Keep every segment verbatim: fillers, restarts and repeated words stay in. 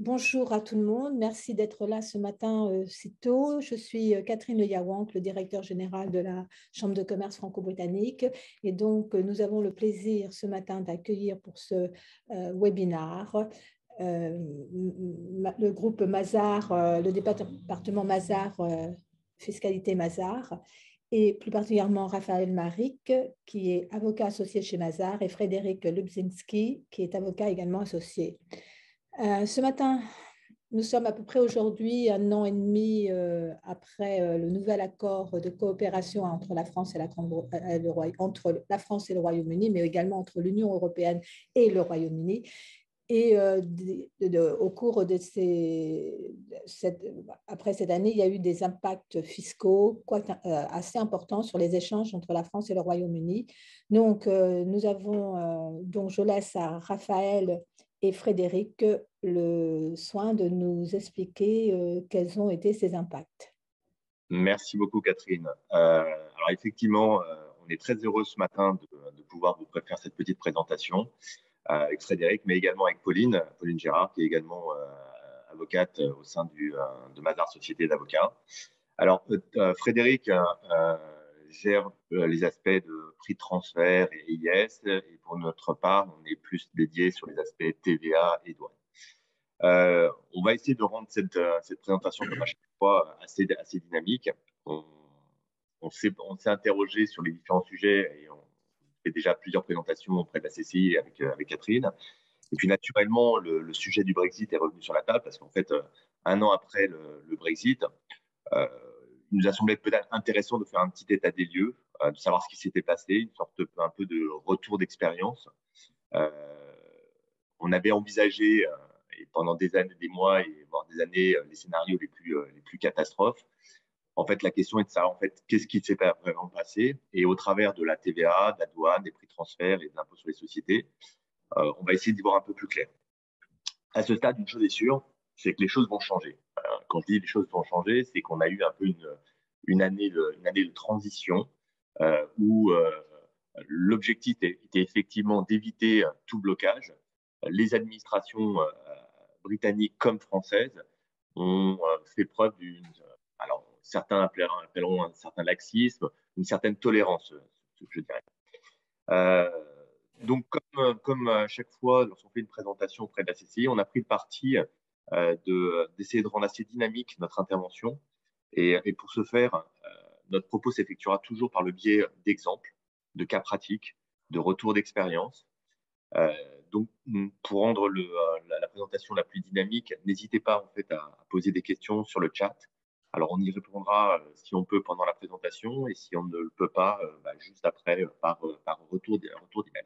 Bonjour à tout le monde, merci d'être là ce matin euh, si tôt. Je suis Catherine Le Yaouank, le directeur général de la Chambre de commerce franco-britannique. Et donc, euh, nous avons le plaisir ce matin d'accueillir pour ce euh, webinaire euh, le groupe Mazars, euh, le département Mazars, euh, fiscalité Mazars, et plus particulièrement Raphaël Maric, qui est avocat associé chez Mazars, et Frédéric Lubzinski, qui est avocat également associé. Euh, ce matin, nous sommes à peu près aujourd'hui un an et demi euh, après euh, le nouvel accord de coopération entre la France et, la, euh, le, entre la France et le Royaume-Uni, mais également entre l'Union européenne et le Royaume-Uni. Et euh, de, de, de, au cours de ces, cette, après cette année, il y a eu des impacts fiscaux quoi, euh, assez importants sur les échanges entre la France et le Royaume-Uni. Donc, euh, nous avons, euh, donc je laisse à Raphaël et Frédéric le soin de nous expliquer euh, quels ont été ces impacts. Merci beaucoup, Catherine. Euh, alors effectivement, euh, on est très heureux ce matin de, de pouvoir vous faire cette petite présentation euh, avec Frédéric, mais également avec Pauline, Pauline Gérard, qui est également euh, avocate au sein du, euh, de Mazars Société d'avocats. Alors, euh, Frédéric euh, gère les aspects de prix de transfert et I S, et pour notre part, on est plus dédié sur les aspects T V A et douane. Euh, on va essayer de rendre cette, cette présentation, comme à chaque fois, assez, assez dynamique. On, on s'est interrogé sur les différents sujets et on fait déjà plusieurs présentations auprès de la C C I avec, avec Catherine. Et puis, naturellement, le, le sujet du Brexit est revenu sur la table parce qu'en fait, un an après le, le Brexit, euh, il nous a semblé peut-être intéressant de faire un petit état des lieux, euh, de savoir ce qui s'était passé, une sorte un peu de retour d'expérience. Euh, on avait envisagé euh, et pendant des années, des mois et voire des années euh, les scénarios les plus euh, les plus catastrophes. En fait, la question est de savoir en fait qu'est-ce qui s'est vraiment passé, et au travers de la T V A, de la douane, des prix de transfert et de l'impôt sur les sociétés, euh, on va essayer d'y voir un peu plus clair. À ce stade, une chose est sûre, c'est que les choses vont changer. Quand je dis les choses vont changer, c'est qu'on a eu un peu une, une, année, de, une année de transition euh, où euh, l'objectif était effectivement d'éviter tout blocage. Les administrations euh, britanniques comme françaises ont euh, fait preuve d'une, alors certains appelleront, appelleront un certain laxisme, une certaine tolérance, je dirais. Euh, donc, comme, comme à chaque fois, lorsqu'on fait une présentation auprès de la C C I, on a pris le parti d'essayer de, de rendre assez dynamique notre intervention. Et, et pour ce faire, euh, notre propos s'effectuera toujours par le biais d'exemples, de cas pratiques, de retours d'expérience. Euh, donc, pour rendre le, la, la présentation la plus dynamique, n'hésitez pas en fait, à, à poser des questions sur le chat. Alors, on y répondra euh, si on peut pendant la présentation, et si on ne le peut pas, euh, bah, juste après, euh, par, euh, par retour, retour d'email.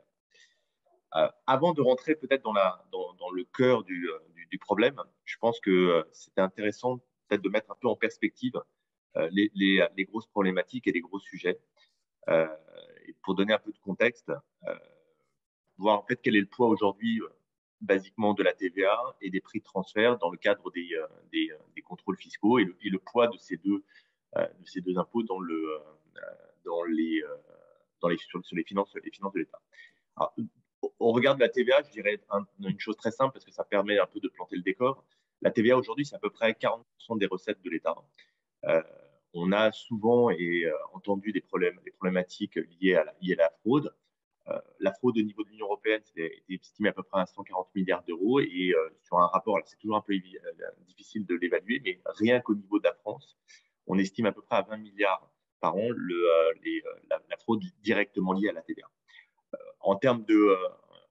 Euh, avant de rentrer peut-être dans, dans, dans le cœur du, du, du problème, je pense que c'était intéressant peut-être de mettre un peu en perspective euh, les, les, les grosses problématiques et les gros sujets. Euh, et pour donner un peu de contexte, euh, voir en fait quel est le poids aujourd'hui euh, basiquement de la T V A et des prix de transfert dans le cadre des, euh, des, des contrôles fiscaux, et le, et le poids de ces deux, euh, de ces deux impôts dans, le, euh, dans, les, euh, dans les, sur, sur les finances, les finances de l'État. Au regard de la T V A, je dirais un, une chose très simple parce que ça permet un peu de planter le décor. La T V A aujourd'hui, c'est à peu près quarante pour cent des recettes de l'État. Euh, on a souvent et, euh, entendu des, problèmes, des problématiques liées à la, liées à la fraude. Euh, la fraude au niveau de l'Union européenne est estimée à peu près à cent quarante milliards d'euros, et euh, sur un rapport, c'est toujours un peu euh, difficile de l'évaluer, mais rien qu'au niveau de la France, on estime à peu près à vingt milliards par an le, euh, les, la, la fraude directement liée à la T V A. En termes de, euh,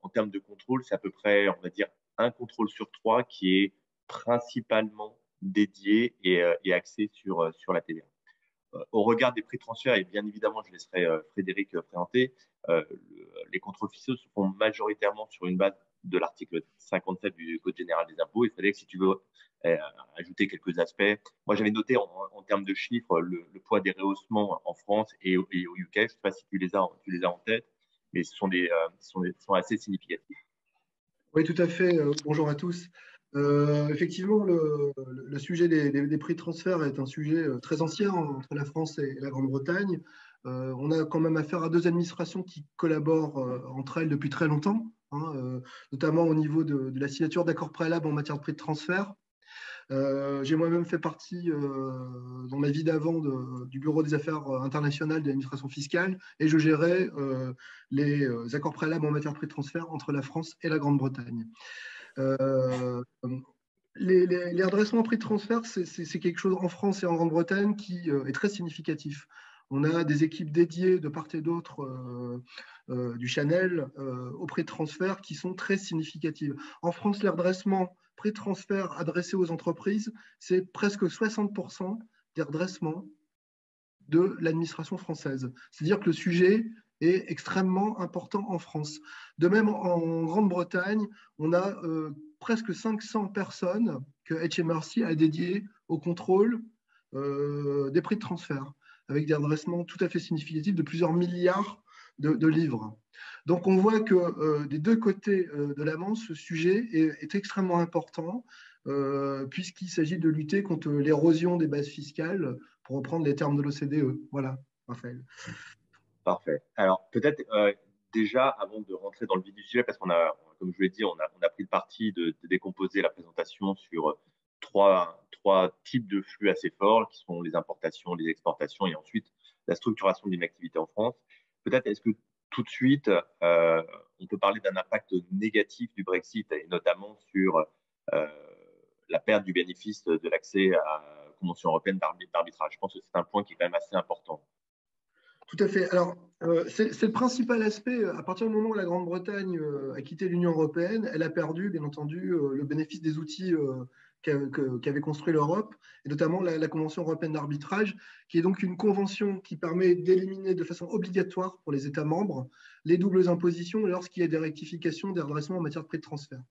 en termes de contrôle, c'est à peu près, on va dire, un contrôle sur trois qui est principalement dédié et, euh, et axé sur, euh, sur la T V A. Euh, au regard des prix de transfert, et bien évidemment, je laisserai euh, Frédéric euh, présenter, euh, le, les contrôles fiscaux se font majoritairement sur une base de l'article cinquante-sept du Code général des impôts. Et Frédéric, si tu veux euh, ajouter quelques aspects. Moi, j'avais noté en, en termes de chiffres le, le poids des rehaussements en France et, et au U K. Je ne sais pas si tu les as, tu les as en tête, mais ce sont, des, euh, ce sont, des, ce sont assez significatifs. Oui, tout à fait. Euh, bonjour à tous. Euh, effectivement, le, le sujet des, des, des prix de transfert est un sujet très ancien entre la France et la Grande-Bretagne. Euh, on a quand même affaire à deux administrations qui collaborent euh, entre elles depuis très longtemps, hein, euh, notamment au niveau de, de la signature d'accords préalables en matière de prix de transfert. Euh, j'ai moi-même fait partie, euh, dans ma vie d'avant, de, du bureau des affaires internationales de l'administration fiscale, et je gérais euh, les accords préalables en matière de prix de transfert entre la France et la Grande-Bretagne. Euh, les, les, les redressements prix de transfert, c'est quelque chose en France et en Grande-Bretagne qui euh, est très significatif. On a des équipes dédiées de part et d'autre euh, euh, du Channel euh, aux prix de transfert qui sont très significatives. En France, les redressements prix de transfert adressés aux entreprises, c'est presque soixante pour cent des redressements de l'administration française. C'est-à-dire que le sujet est extrêmement important en France. De même, en Grande-Bretagne, on a euh, presque cinq cents personnes que H M R C a dédiées au contrôle euh, des prix de transfert, avec des redressements tout à fait significatifs de plusieurs milliards de, de livres. Donc on voit que euh, des deux côtés euh, de la Manche, ce sujet est, est extrêmement important euh, puisqu'il s'agit de lutter contre l'érosion des bases fiscales, pour reprendre les termes de l'O C D E. Voilà, Raphaël. Parfait. Alors peut-être euh, déjà, avant de rentrer dans le vif du sujet, parce qu'on a, comme je l'ai dit, on a, on a pris le parti de, de décomposer la présentation sur trois, trois types de flux assez forts, qui sont les importations, les exportations et ensuite la structuration d'une activité en France. Peut-être, est-ce que tout de suite, euh, on peut parler d'un impact négatif du Brexit, et notamment sur euh, la perte du bénéfice de l'accès à la Convention européenne d'arbitrage. Je pense que c'est un point qui est quand même assez important. Tout à fait. Alors, euh, c'est le principal aspect. À partir du moment où la Grande-Bretagne euh, a quitté l'Union européenne, elle a perdu, bien entendu, euh, le bénéfice des outils euh, qu'avait construit l'Europe, et notamment la, la Convention européenne d'arbitrage, qui est donc une convention qui permet d'éliminer de façon obligatoire pour les États membres les doubles impositions lorsqu'il y a des rectifications, des redressements en matière de prix de transfert.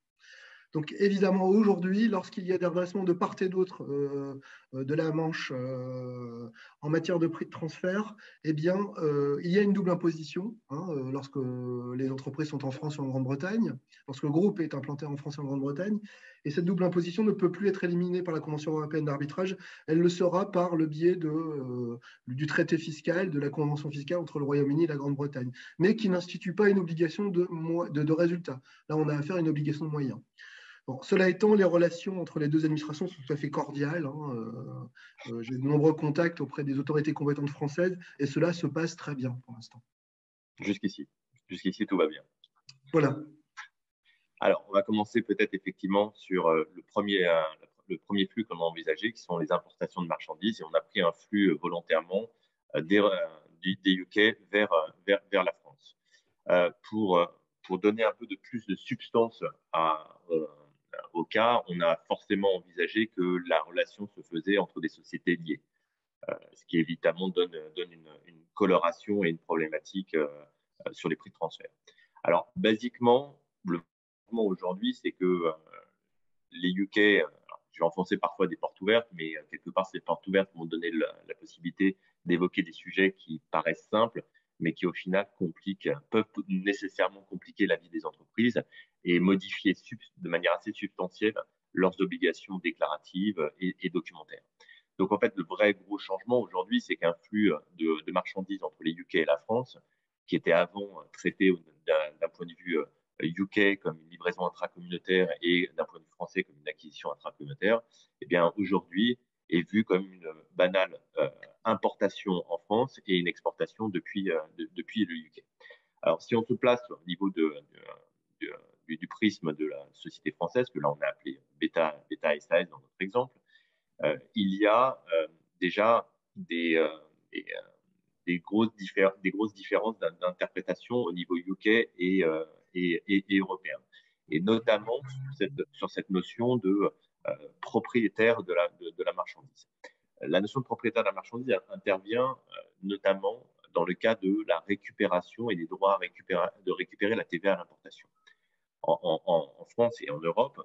Donc évidemment, aujourd'hui, lorsqu'il y a des redressements de part et d'autre euh, de la Manche euh, en matière de prix de transfert, eh bien, euh, il y a une double imposition hein, lorsque les entreprises sont en France ou en Grande-Bretagne, lorsque le groupe est implanté en France ou en Grande-Bretagne, et cette double imposition ne peut plus être éliminée par la Convention européenne d'arbitrage, elle le sera par le biais de, euh, du traité fiscal, de la Convention fiscale entre le Royaume-Uni et la Grande-Bretagne, mais qui n'institue pas une obligation de, de, de résultat. Là, on a affaire à une obligation de moyens. Bon, cela étant, les relations entre les deux administrations sont tout à fait cordiales. Hein. Euh, j'ai de nombreux contacts auprès des autorités compétentes françaises et cela se passe très bien pour l'instant. Jusqu'ici. Jusqu'ici, tout va bien. Voilà. Alors, on va commencer peut-être effectivement sur le premier, le premier flux qu'on a envisagé, qui sont les importations de marchandises. Et on a pris un flux volontairement des, des U K vers, vers, vers la France. Euh, pour, pour donner un peu de plus de substance à... Euh, au cas, on a forcément envisagé que la relation se faisait entre des sociétés liées, euh, ce qui évidemment donne, donne une, une coloration et une problématique euh, sur les prix de transfert. Alors, basiquement, le mouvement aujourd'hui, c'est que euh, les U K, alors, je vais enfoncer parfois des portes ouvertes, mais euh, quelque part, ces portes ouvertes m'ont donné la, la possibilité d'évoquer des sujets qui paraissent simples, mais qui au final compliquent, peuvent nécessairement compliquer la vie des entreprises et modifier de manière assez substantielle leurs obligations déclaratives et, et documentaires. Donc en fait, le vrai gros changement aujourd'hui, c'est qu'un flux de, de marchandises entre les U K et la France, qui était avant traité d'un point de vue U K comme une livraison intracommunautaire et d'un point de vue français comme une acquisition intracommunautaire, eh bien aujourd'hui est vu comme une banale euh, importation en France et une exportation depuis, euh, de, depuis le U K. Alors si on se place au niveau de, de, de Du, du prisme de la société française, que là on a appelé Beta, Beta S A S dans notre exemple, euh, il y a euh, déjà des, euh, des, euh, des, grosses des grosses différences d'interprétation au niveau U K et, euh, et, et, et européen. Et notamment sur cette, sur cette notion de euh, propriétaire de la, de, de la marchandise. La notion de propriétaire de la marchandise intervient euh, notamment dans le cas de la récupération et des droits à récupérer, de récupérer la T V A à l'importation. En, en, en France et en Europe,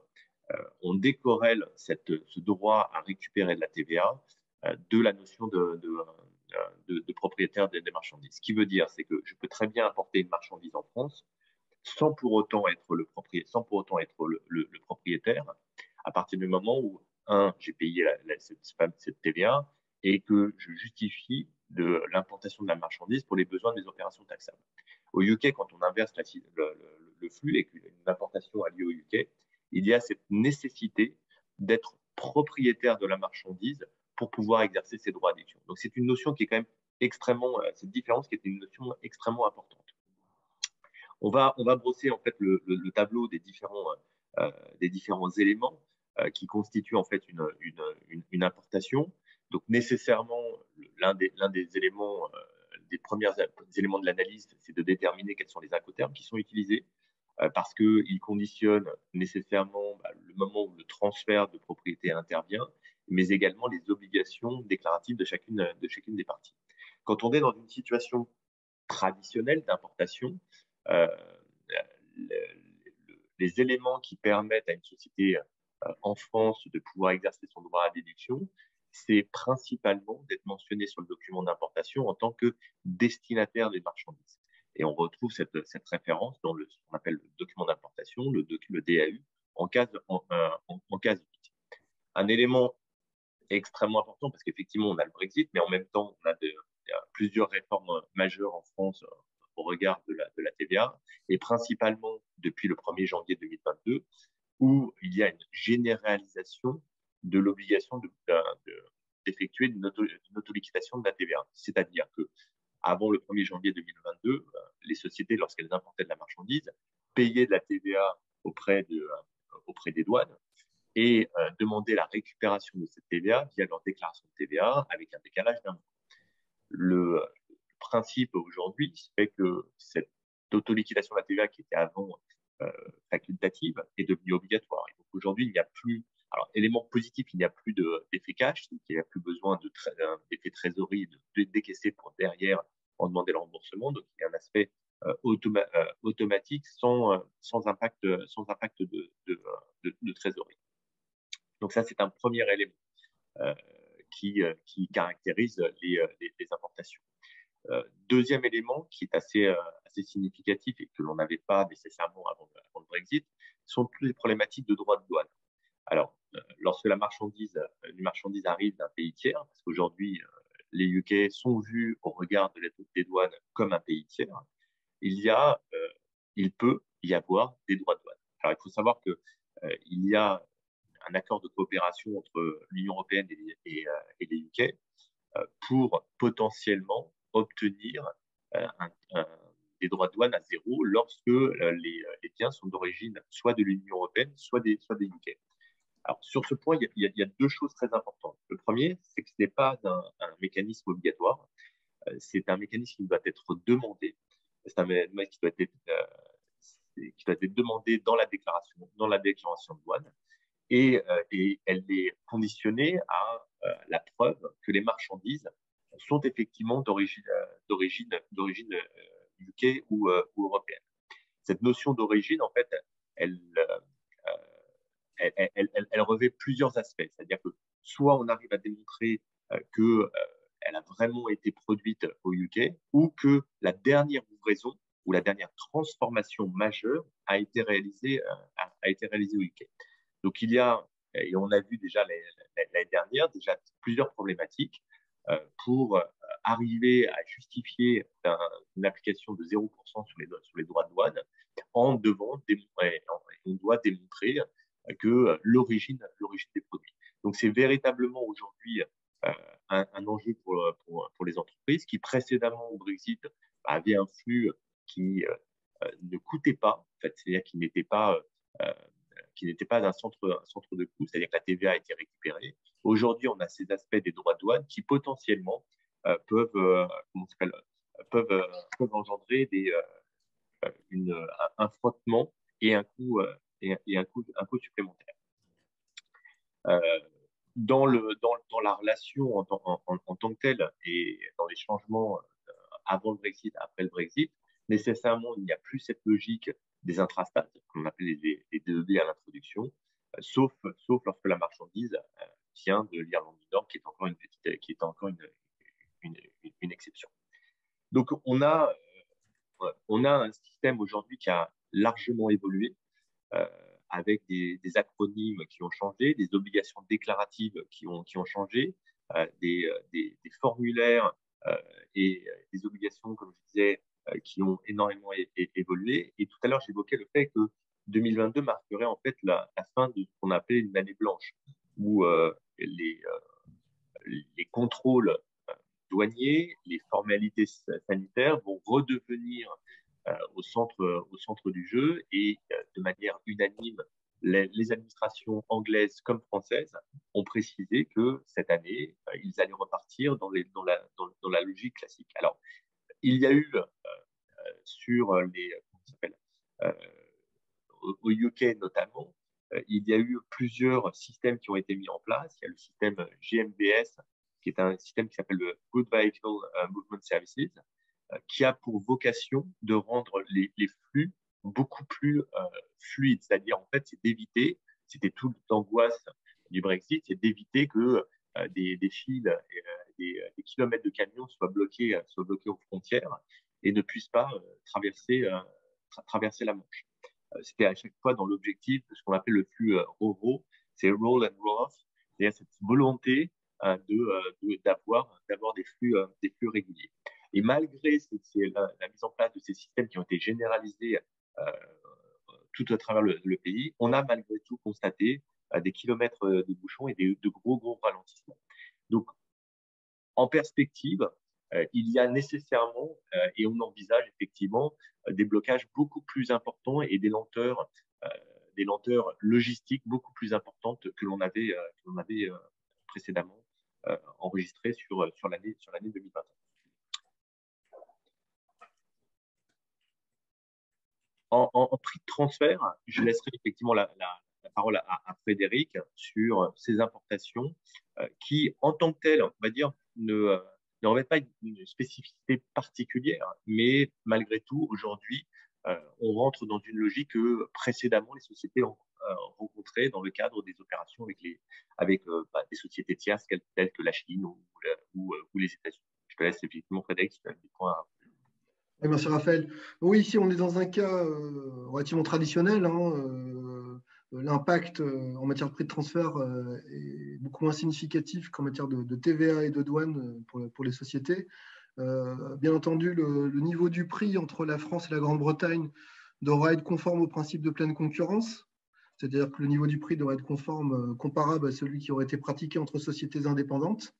euh, on décorrèle cette, ce droit à récupérer de la T V A euh, de la notion de, de, de, de propriétaire des, des marchandises. Ce qui veut dire, c'est que je peux très bien importer une marchandise en France sans pour autant être le, propriétaire, sans pour autant être le, le, le propriétaire, à partir du moment où, un, j'ai payé la, la, cette, cette T V A et que je justifie de l'importation de la marchandise pour les besoins des opérations taxables. Au U K, quand on inverse la, le, le le flux et qu'une importation a lieu au U K, il y a cette nécessité d'être propriétaire de la marchandise pour pouvoir exercer ses droits d'édition. Donc, c'est une notion qui est quand même extrêmement, cette différence qui est une notion extrêmement importante. On va, on va brosser en fait le, le, le tableau des différents, euh, des différents éléments euh, qui constituent en fait une, une, une, une importation. Donc, nécessairement, l'un des, l'un des éléments, euh, des premiers éléments de l'analyse, c'est de déterminer quels sont les incoterms qui sont utilisés, euh, parce qu'ils conditionnent nécessairement bah, le moment où le transfert de propriété intervient, mais également les obligations déclaratives de chacune, de chacune des parties. Quand on est dans une situation traditionnelle d'importation, euh, le, le, les éléments qui permettent à une société euh, en France de pouvoir exercer son droit à déduction, c'est principalement d'être mentionné sur le document d'importation en tant que destinataire des marchandises. Et on retrouve cette, cette référence dans le, ce qu'on appelle le document d'importation, le, le D A U, en case, en, en, en case huit. Un élément extrêmement important, parce qu'effectivement, on a le Brexit, mais en même temps, on a de, plusieurs réformes majeures en France au regard de la, de la T V A, et principalement depuis le premier janvier deux mille vingt-deux, où il y a une généralisation de l'obligation d'effectuer de, de, de, une auto-liquidation de la T V A. C'est-à-dire qu'avant le premier janvier deux mille vingt-deux, les sociétés, lorsqu'elles importaient de la marchandise, payaient de la T V A auprès, de, auprès des douanes et euh, demandaient la récupération de cette T V A via leur déclaration de T V A avec un décalage d'un mois. Le principe aujourd'hui fait que cette auto-liquidation de la T V A qui était avant euh, facultative est devenue obligatoire. Et donc aujourd'hui, il n'y a plus. Alors, élément positif, il n'y a plus d'effet cash, il n'y a plus besoin d'effet trésorerie, de décaisser pour derrière en demander le remboursement. Donc, il y a un aspect euh, automa euh, automatique sans, sans impact, sans impact de, de, de, de trésorerie. Donc, ça, c'est un premier élément euh, qui, euh, qui caractérise les, les, les importations. Euh, deuxième élément qui est assez, euh, assez significatif et que l'on n'avait pas nécessairement avant, avant le Brexit, sont toutes les problématiques de droits de douane. Alors, lorsque la marchandise, une marchandise arrive d'un pays tiers, parce qu'aujourd'hui, les U K sont vus au regard de l'état des douanes comme un pays tiers, il, y a, euh, il peut y avoir des droits de douane. Alors, il faut savoir qu'il euh, y a un accord de coopération entre l'Union européenne et, et, euh, et les U K euh, pour potentiellement obtenir euh, un, un, des droits de douane à zéro lorsque euh, les, les biens sont d'origine soit de l'Union européenne, soit des, soit des U K. Alors, sur ce point, il y, a, il y a deux choses très importantes. Le premier, c'est que ce n'est pas un, un mécanisme obligatoire. Euh, c'est un mécanisme qui doit être demandé. C'est un mécanisme qui doit être, euh, qui doit être demandé dans la déclaration, dans la déclaration de douane. Et, euh, et elle est conditionnée à euh, la preuve que les marchandises sont effectivement d'origine euh, U K ou, euh, ou européenne. Cette notion d'origine, en fait, elle... Euh, Elle, elle, elle, elle revêt plusieurs aspects, c'est-à-dire que soit on arrive à démontrer euh, qu'elle euh, a vraiment été produite au U K, ou que la dernière livraison ou la dernière transformation majeure a été réalisée, euh, a, a été réalisée au U K. Donc il y a, et on a vu déjà l'année dernière, déjà plusieurs problématiques euh, pour euh, arriver à justifier un, une application de zéro pour cent sur les, sur les droits de douane, en devant démontrer, on doit démontrer que l'origine des produits. Donc, c'est véritablement aujourd'hui euh, un, un enjeu pour, pour, pour les entreprises qui, précédemment au Brexit, avaient un flux qui euh, ne coûtait pas, en fait, c'est-à-dire qui n'était pas, euh, pas un centre, un centre de coût, c'est-à-dire que la T V A a été récupérée. Aujourd'hui, on a ces aspects des droits de douane qui, potentiellement, euh, peuvent, euh, comment on s'appelle, peuvent, euh, peuvent engendrer des, euh, une, un frottement et un coût euh, et, et un coût, un coût supplémentaire. Euh, dans, le, dans, dans la relation en, en, en, en tant que telle et dans les changements euh, avant le Brexit, après le Brexit, nécessairement, il n'y a plus cette logique des intrastats, qu'on appelait les, les D E D à l'introduction, euh, sauf, sauf lorsque la marchandise euh, vient de l'Irlande du Nord, qui est encore une, petite, qui est encore une, une, une, une exception. Donc, on a, euh, on a un système aujourd'hui qui a largement évolué, Euh, avec des, des acronymes qui ont changé, des obligations déclaratives qui ont, qui ont changé, euh, des, des, des formulaires euh, et des obligations, comme je disais, euh, qui ont énormément évolué. Et tout à l'heure, j'évoquais le fait que deux mille vingt-deux marquerait en fait la, la fin de ce qu'on appelait une année blanche, où euh, les, euh, les contrôles douaniers, les formalités sanitaires vont redevenir euh, au centre, euh, au centre du jeu, et euh, de manière unanime, les, les administrations anglaises comme françaises ont précisé que cette année, euh, ils allaient repartir dans, les, dans, la, dans, dans la logique classique. Alors, il y a eu euh, sur les... Comment ça s'appelle, euh, au U K notamment, euh, il y a eu plusieurs systèmes qui ont été mis en place. Il y a le système G M B S, qui est un système qui s'appelle le Good Vehicle Movement Services, euh, qui a pour vocation de rendre les, les flux beaucoup plus euh, fluides. C'est-à-dire, en fait, c'est d'éviter, c'était toute l'angoisse du Brexit, c'est d'éviter que euh, des, des files, et, euh, des, des kilomètres de camions soient bloqués, soient bloqués aux frontières et ne puissent pas euh, traverser, euh, tra- traverser la Manche. C'était à chaque fois dans l'objectif de ce qu'on appelle le flux euh, R O R O, c'est roll and roll off, c'est-à-dire cette volonté euh, de, euh, d'avoir, d'avoir des flux, euh, des flux réguliers. Et malgré c'est, c'est la, la mise en place de ces systèmes qui ont été généralisés euh, tout à travers le, le pays, on a malgré tout constaté euh, des kilomètres de bouchons et des, de gros, gros ralentissements. Donc, en perspective, Euh, il y a nécessairement, euh, et on envisage effectivement, euh, des blocages beaucoup plus importants et des lenteurs, euh, des lenteurs logistiques beaucoup plus importantes que l'on avait, euh, que l'on avait euh, précédemment euh, enregistrées sur, sur l'année, sur l'année deux mille vingt. En, en, en prix de transfert, je laisserai effectivement la, la, la parole à, à Frédéric sur ces importations euh, qui, en tant que telles, on va dire, ne... Euh, ne revêt pas une spécificité particulière, mais malgré tout, aujourd'hui, euh, on rentre dans une logique que précédemment les sociétés ont euh, rencontrée dans le cadre des opérations avec les, avec euh, bah, des sociétés tierces telles que la Chine ou, ou, ou les États-Unis. Je te laisse effectivement, Frédéric, si tu as des points. Oui, merci Raphaël. Oui, ici on est dans un cas euh, relativement traditionnel. Hein, euh, l'impact euh, en matière de prix de transfert euh, est beaucoup moins significatif qu'en matière de, de T V A et de douane pour, pour les sociétés. Euh, bien entendu, le, le niveau du prix entre la France et la Grande-Bretagne devra être conforme au principe de pleine concurrence, c'est-à-dire que le niveau du prix devra être conforme, euh, comparable à celui qui aurait été pratiqué entre sociétés indépendantes.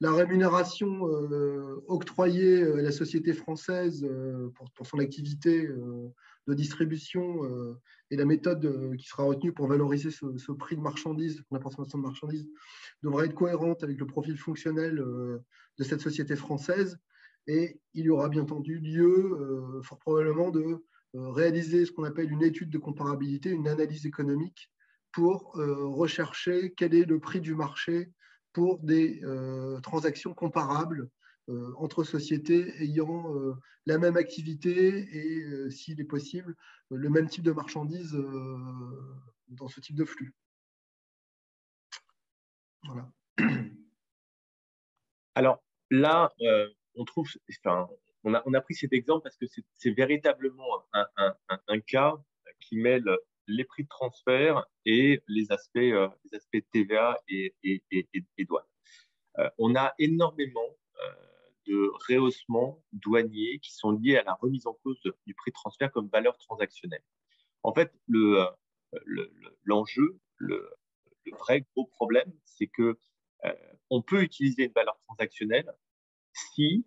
La rémunération euh, octroyée à la société française euh, pour, pour son activité euh, de distribution euh, et la méthode euh, qui sera retenue pour valoriser ce, ce prix de marchandises, la transformation de marchandises, devra être cohérente avec le profil fonctionnel euh, de cette société française. Et il y aura bien entendu lieu, euh, fort probablement, de euh, réaliser ce qu'on appelle une étude de comparabilité, une analyse économique pour euh, rechercher quel est le prix du marché pour des euh, transactions comparables euh, entre sociétés ayant euh, la même activité et, euh, s'il est possible, euh, le même type de marchandises euh, dans ce type de flux. Voilà. Alors là, euh, on trouve, enfin, on a, on a pris cet exemple parce que c'est, c'est véritablement un, un, un, un cas qui mêle les prix de transfert et les aspects, euh, les aspects T V A et, et, et, et douane. Euh, on a énormément euh, de rehaussements douaniers qui sont liés à la remise en cause de, du prix de transfert comme valeur transactionnelle. En fait, le, euh, le, le, l'enjeu, le, le vrai gros problème, c'est que euh, on peut utiliser une valeur transactionnelle si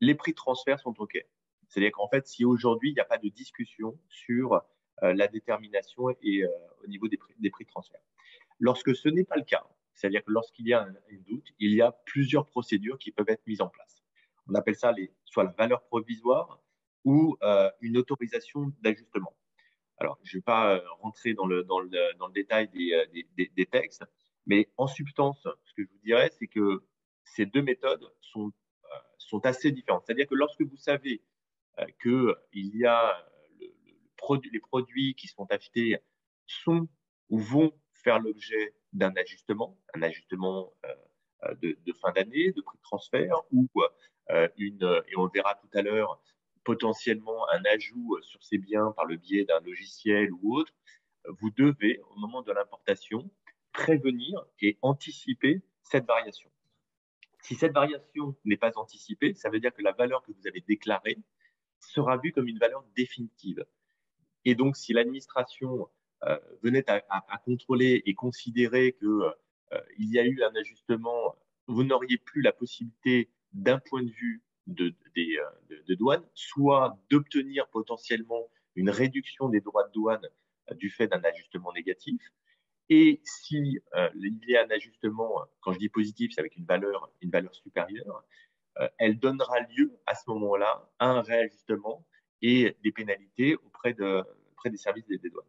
les prix de transfert sont OK. C'est-à-dire qu'en fait, si aujourd'hui, il n'y a pas de discussion sur la détermination et euh, au niveau des prix, des prix de transfert. Lorsque ce n'est pas le cas, c'est-à-dire que lorsqu'il y a un, un doute, il y a plusieurs procédures qui peuvent être mises en place. On appelle ça les, soit la valeur provisoire ou euh, une autorisation d'ajustement. Alors, je ne vais pas euh, rentrer dans le, dans le, dans le détail des, des, des, des textes, mais en substance, ce que je vous dirais, c'est que ces deux méthodes sont, euh, sont assez différentes. C'est-à-dire que lorsque vous savez euh, qu'il y a les produits qui sont achetés sont ou vont faire l'objet d'un ajustement, un ajustement euh, de, de fin d'année, de prix de transfert, ou euh, une, et on le verra tout à l'heure, potentiellement un ajout sur ces biens par le biais d'un logiciel ou autre, vous devez, au moment de l'importation, prévenir et anticiper cette variation. Si cette variation n'est pas anticipée, ça veut dire que la valeur que vous avez déclarée sera vue comme une valeur définitive. Et donc, si l'administration euh, venait à, à, à contrôler et considérer qu'il euh, y a eu un ajustement, vous n'auriez plus la possibilité d'un point de vue de, des, de, de douane, soit d'obtenir potentiellement une réduction des droits de douane euh, du fait d'un ajustement négatif. Et si euh, il y a un ajustement, quand je dis positif, c'est avec une valeur, une valeur supérieure, euh, elle donnera lieu à ce moment-là à un réajustement et des pénalités auprès, de, auprès des services des, des douanes.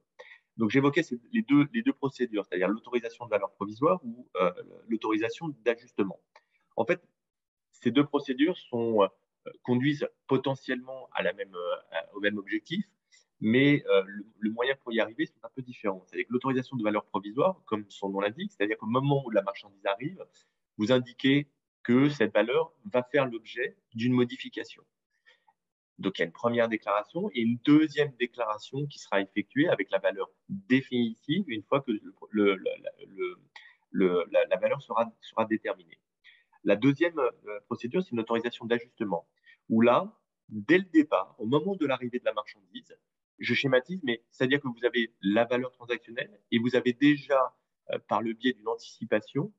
Donc j'évoquais les deux, les deux procédures, c'est-à-dire l'autorisation de valeur provisoire ou euh, l'autorisation d'ajustement. En fait, ces deux procédures sont, euh, conduisent potentiellement à la même, euh, au même objectif, mais euh, le, le moyen pour y arriver sont un peu différents. C'est-à-dire que l'autorisation de valeur provisoire, comme son nom l'indique, c'est-à-dire qu'au moment où la marchandise arrive, vous indiquez que cette valeur va faire l'objet d'une modification. Donc, il y a une première déclaration et une deuxième déclaration qui sera effectuée avec la valeur définitive une fois que le, le, la, le, le, la, la valeur sera, sera déterminée. La deuxième procédure, c'est une autorisation d'ajustement, où là, dès le départ, au moment de l'arrivée de la marchandise, je schématise, mais c'est-à-dire que vous avez la valeur transactionnelle et vous avez déjà, euh, par le biais d'une anticipation,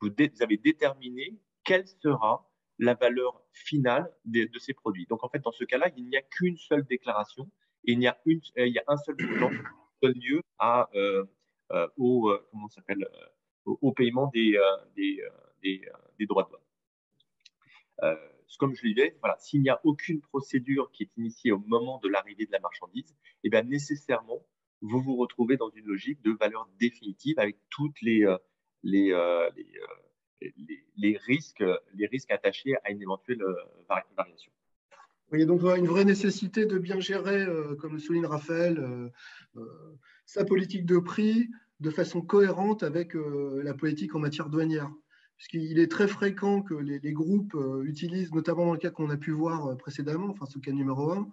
vous, vous avez déterminé quelle sera la valeur finale de, de ces produits. Donc, en fait, dans ce cas-là, il n'y a qu'une seule déclaration et il y a, une, euh, il y a un seul montant qui donne lieu à, euh, euh, au, euh, comment ça s'appelle, euh, au, au paiement des, euh, des, euh, des, euh, des droits de douane. Euh, comme je le disais, voilà, s'il n'y a aucune procédure qui est initiée au moment de l'arrivée de la marchandise, eh bien, nécessairement, vous vous retrouvez dans une logique de valeur définitive avec toutes les, euh, les, euh, les euh, Les, les, risques, les risques attachés à une éventuelle variation. Oui, donc une vraie nécessité de bien gérer, euh, comme le souligne Raphaël, euh, euh, sa politique de prix de façon cohérente avec euh, la politique en matière douanière. Puisqu'il est très fréquent que les, les groupes euh, utilisent, notamment dans le cas qu'on a pu voir précédemment, enfin ce cas numéro un,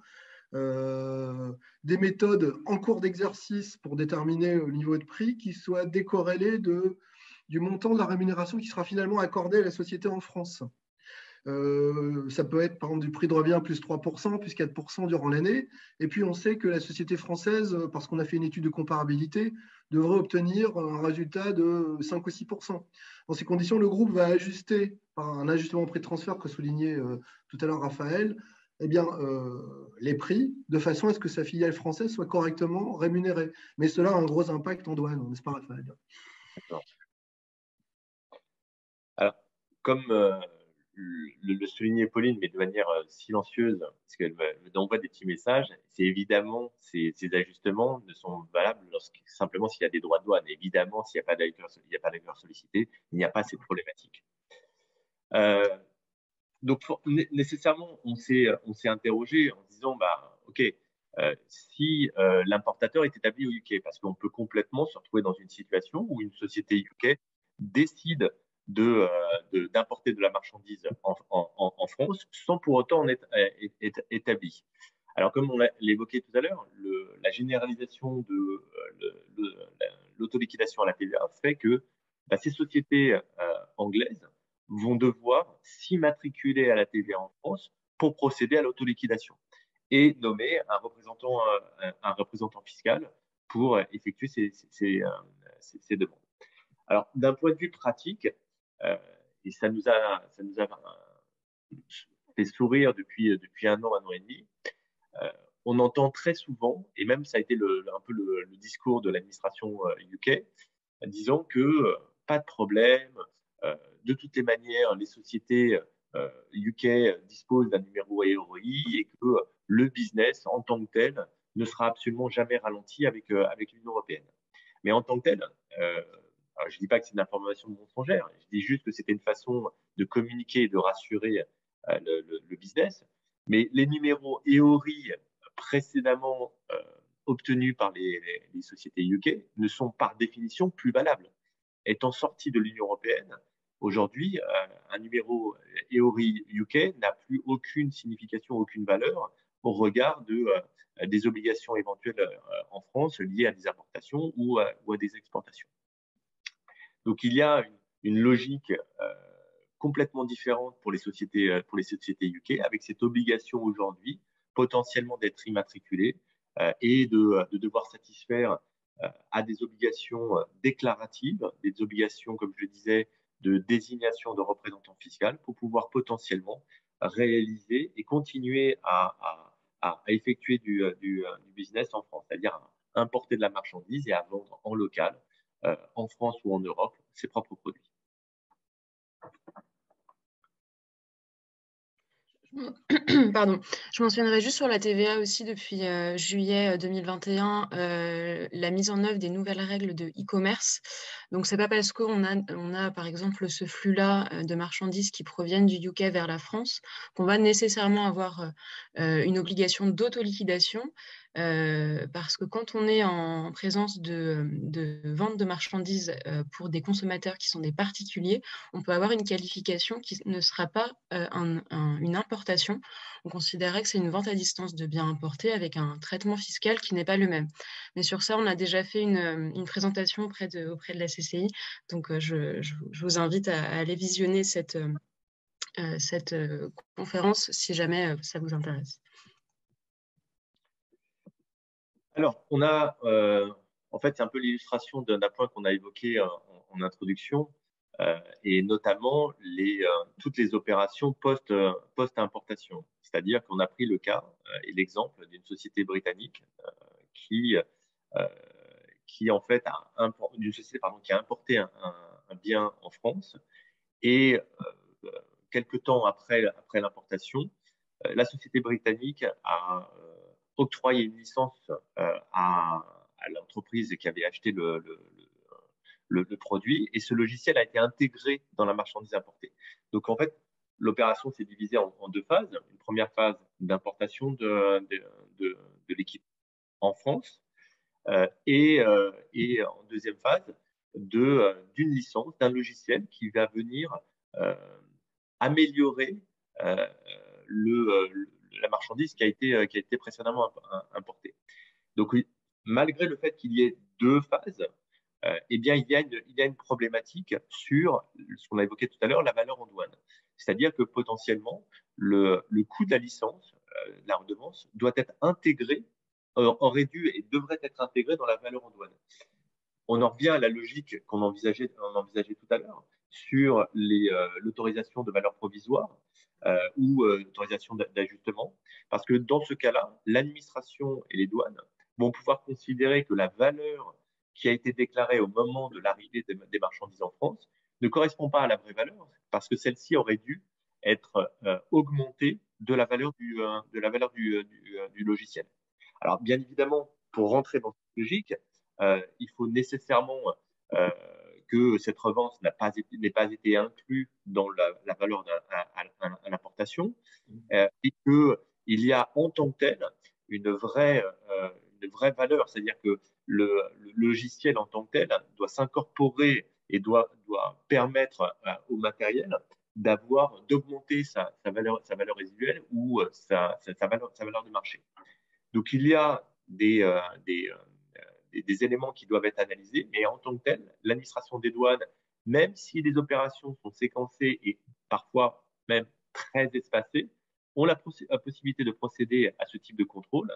Euh, des méthodes en cours d'exercice pour déterminer le niveau de prix qui soient décorrélées de du montant de la rémunération qui sera finalement accordée à la société en France. Euh, ça peut être, par exemple, du prix de revient plus trois pour cent, plus quatre pour cent durant l'année. Et puis, on sait que la société française, parce qu'on a fait une étude de comparabilité, devrait obtenir un résultat de cinq ou six pour cent. Dans ces conditions, le groupe va ajuster par un ajustement prix de transfert que soulignait euh, tout à l'heure Raphaël, eh bien, euh, les prix, de façon à ce que sa filiale française soit correctement rémunérée. Mais cela a un gros impact en douane, n'est-ce pas, Raphaël? D'accord. Alors, comme euh, le, le soulignait Pauline, mais de manière euh, silencieuse, parce qu'elle me envoie des petits messages, c'est évidemment, ces, ces ajustements ne sont valables lorsque, simplement s'il y a des droits de douane. Évidemment, s'il n'y a pas d'acteur sollicité, il n'y a pas cette problématique. Euh, donc, for, nécessairement, on s'est interrogé en disant, bah, OK, euh, si euh, l'importateur est établi au U K, parce qu'on peut complètement se retrouver dans une situation où une société U K décide de euh, d'importer de, de la marchandise en, en, en France sans pour autant en être, être établi. Alors, comme on l'évoquait tout à l'heure, la généralisation de euh, l'autoliquidation à la T V A fait que bah, ces sociétés euh, anglaises vont devoir s'immatriculer à la T V A en France pour procéder à l'autoliquidation et nommer un représentant, un, un représentant fiscal pour effectuer ces, ces, ces, ces, ces demandes. Alors, d'un point de vue pratique, Euh, et ça nous a, ça nous a fait sourire depuis, depuis un an, un an et demi. Euh, on entend très souvent, et même ça a été le, un peu le, le discours de l'administration U K, disant que euh, pas de problème, euh, de toutes les manières, les sociétés euh, U K disposent d'un numéro R O I et que euh, le business en tant que tel ne sera absolument jamais ralenti avec, euh, avec l'Union européenne. Mais en tant que tel, euh, alors, je ne dis pas que c'est une information mensongère, je dis juste que c'était une façon de communiquer et de rassurer euh, le, le, le business. Mais les numéros E O R I précédemment euh, obtenus par les, les, les sociétés U K ne sont par définition plus valables. Étant sorti de l'Union européenne, aujourd'hui, euh, un numéro E O R I U K n'a plus aucune signification, aucune valeur au regard de, euh, des obligations éventuelles euh, en France liées à des importations ou, euh, ou à des exportations. Donc, il y a une, une logique euh, complètement différente pour les sociétés, pour les sociétés U K, avec cette obligation aujourd'hui potentiellement d'être immatriculés euh, et de, de devoir satisfaire euh, à des obligations déclaratives, des obligations, comme je le disais, de désignation de représentants fiscaux pour pouvoir potentiellement réaliser et continuer à, à, à effectuer du, du, du business en France, c'est-à-dire à importer de la marchandise et à vendre en local, euh, en France ou en Europe, ses propres produits. Pardon. Je mentionnerai juste sur la T V A aussi, depuis euh, juillet deux mille vingt et un, euh, la mise en œuvre des nouvelles règles de e-commerce. Donc, ce n'est pas parce qu'on a, on a, par exemple, ce flux-là de marchandises qui proviennent du U K vers la France qu'on va nécessairement avoir euh, une obligation d'autoliquidation. Euh, parce que quand on est en présence de, de vente de marchandises euh, pour des consommateurs qui sont des particuliers, on peut avoir une qualification qui ne sera pas euh, un, un, une importation. On considérait que c'est une vente à distance de biens importés avec un traitement fiscal qui n'est pas le même. Mais sur ça, on a déjà fait une, une présentation auprès de, auprès de la C C I. Donc, euh, je, je, je vous invite à, à aller visionner cette, euh, cette euh, conférence si jamais euh, ça vous intéresse. Alors, on a, euh, en fait, c'est un peu l'illustration d'un point qu'on a évoqué euh, en, en introduction, euh, et notamment les, euh, toutes les opérations post, euh, post-importation. C'est-à-dire qu'on a pris le cas euh, et l'exemple d'une société britannique euh, qui, euh, qui, en fait, a, d'une société, pardon, qui a importé un, un, un bien en France, et euh, quelques temps après, après l'importation, euh, la société britannique a euh, octroyer une licence euh, à, à l'entreprise qui avait acheté le, le, le, le produit, et ce logiciel a été intégré dans la marchandise importée. Donc, en fait, l'opération s'est divisée en, en deux phases. Une première phase d'importation de, de, de, de l'équipe en France euh, et, euh, et en deuxième phase de, d'une licence, d'un logiciel qui va venir euh, améliorer euh, le, le la marchandise qui a été, qui a été précédemment importée. Donc, malgré le fait qu'il y ait deux phases, euh, eh bien, il y a une, il y a une problématique sur ce qu'on a évoqué tout à l'heure, la valeur en douane. C'est-à-dire que potentiellement, le, le coût de la licence, euh, la redevance, doit être intégré, euh, aurait dû et devrait être intégré dans la valeur en douane. On en revient à la logique qu'on envisageait, on envisageait tout à l'heure sur les, euh, l'autorisation de valeur provisoire. Euh, ou euh, autorisation d'ajustement, parce que dans ce cas-là, l'administration et les douanes vont pouvoir considérer que la valeur qui a été déclarée au moment de l'arrivée des, des marchandises en France ne correspond pas à la vraie valeur, parce que celle-ci aurait dû être euh, augmentée de la valeur, du, euh, de la valeur du, euh, du, euh, du logiciel. Alors, bien évidemment, pour rentrer dans cette logique, euh, il faut nécessairement euh, que cette revente n'ait pas, pas été inclue dans la, la valeur à l'importation, euh, et qu'il y a en tant que tel une vraie, euh, une vraie valeur, c'est-à-dire que le, le logiciel en tant que tel doit s'incorporer et doit, doit permettre euh, au matériel d'avoir, d'augmenter sa, sa, valeur, sa valeur résiduelle ou euh, sa, sa, sa, valeur, sa valeur de marché. Donc, il y a des... Euh, des des éléments qui doivent être analysés, mais en tant que tel, l'administration des douanes, même si les opérations sont séquencées et parfois même très espacées, ont la, la possibilité de procéder à ce type de contrôle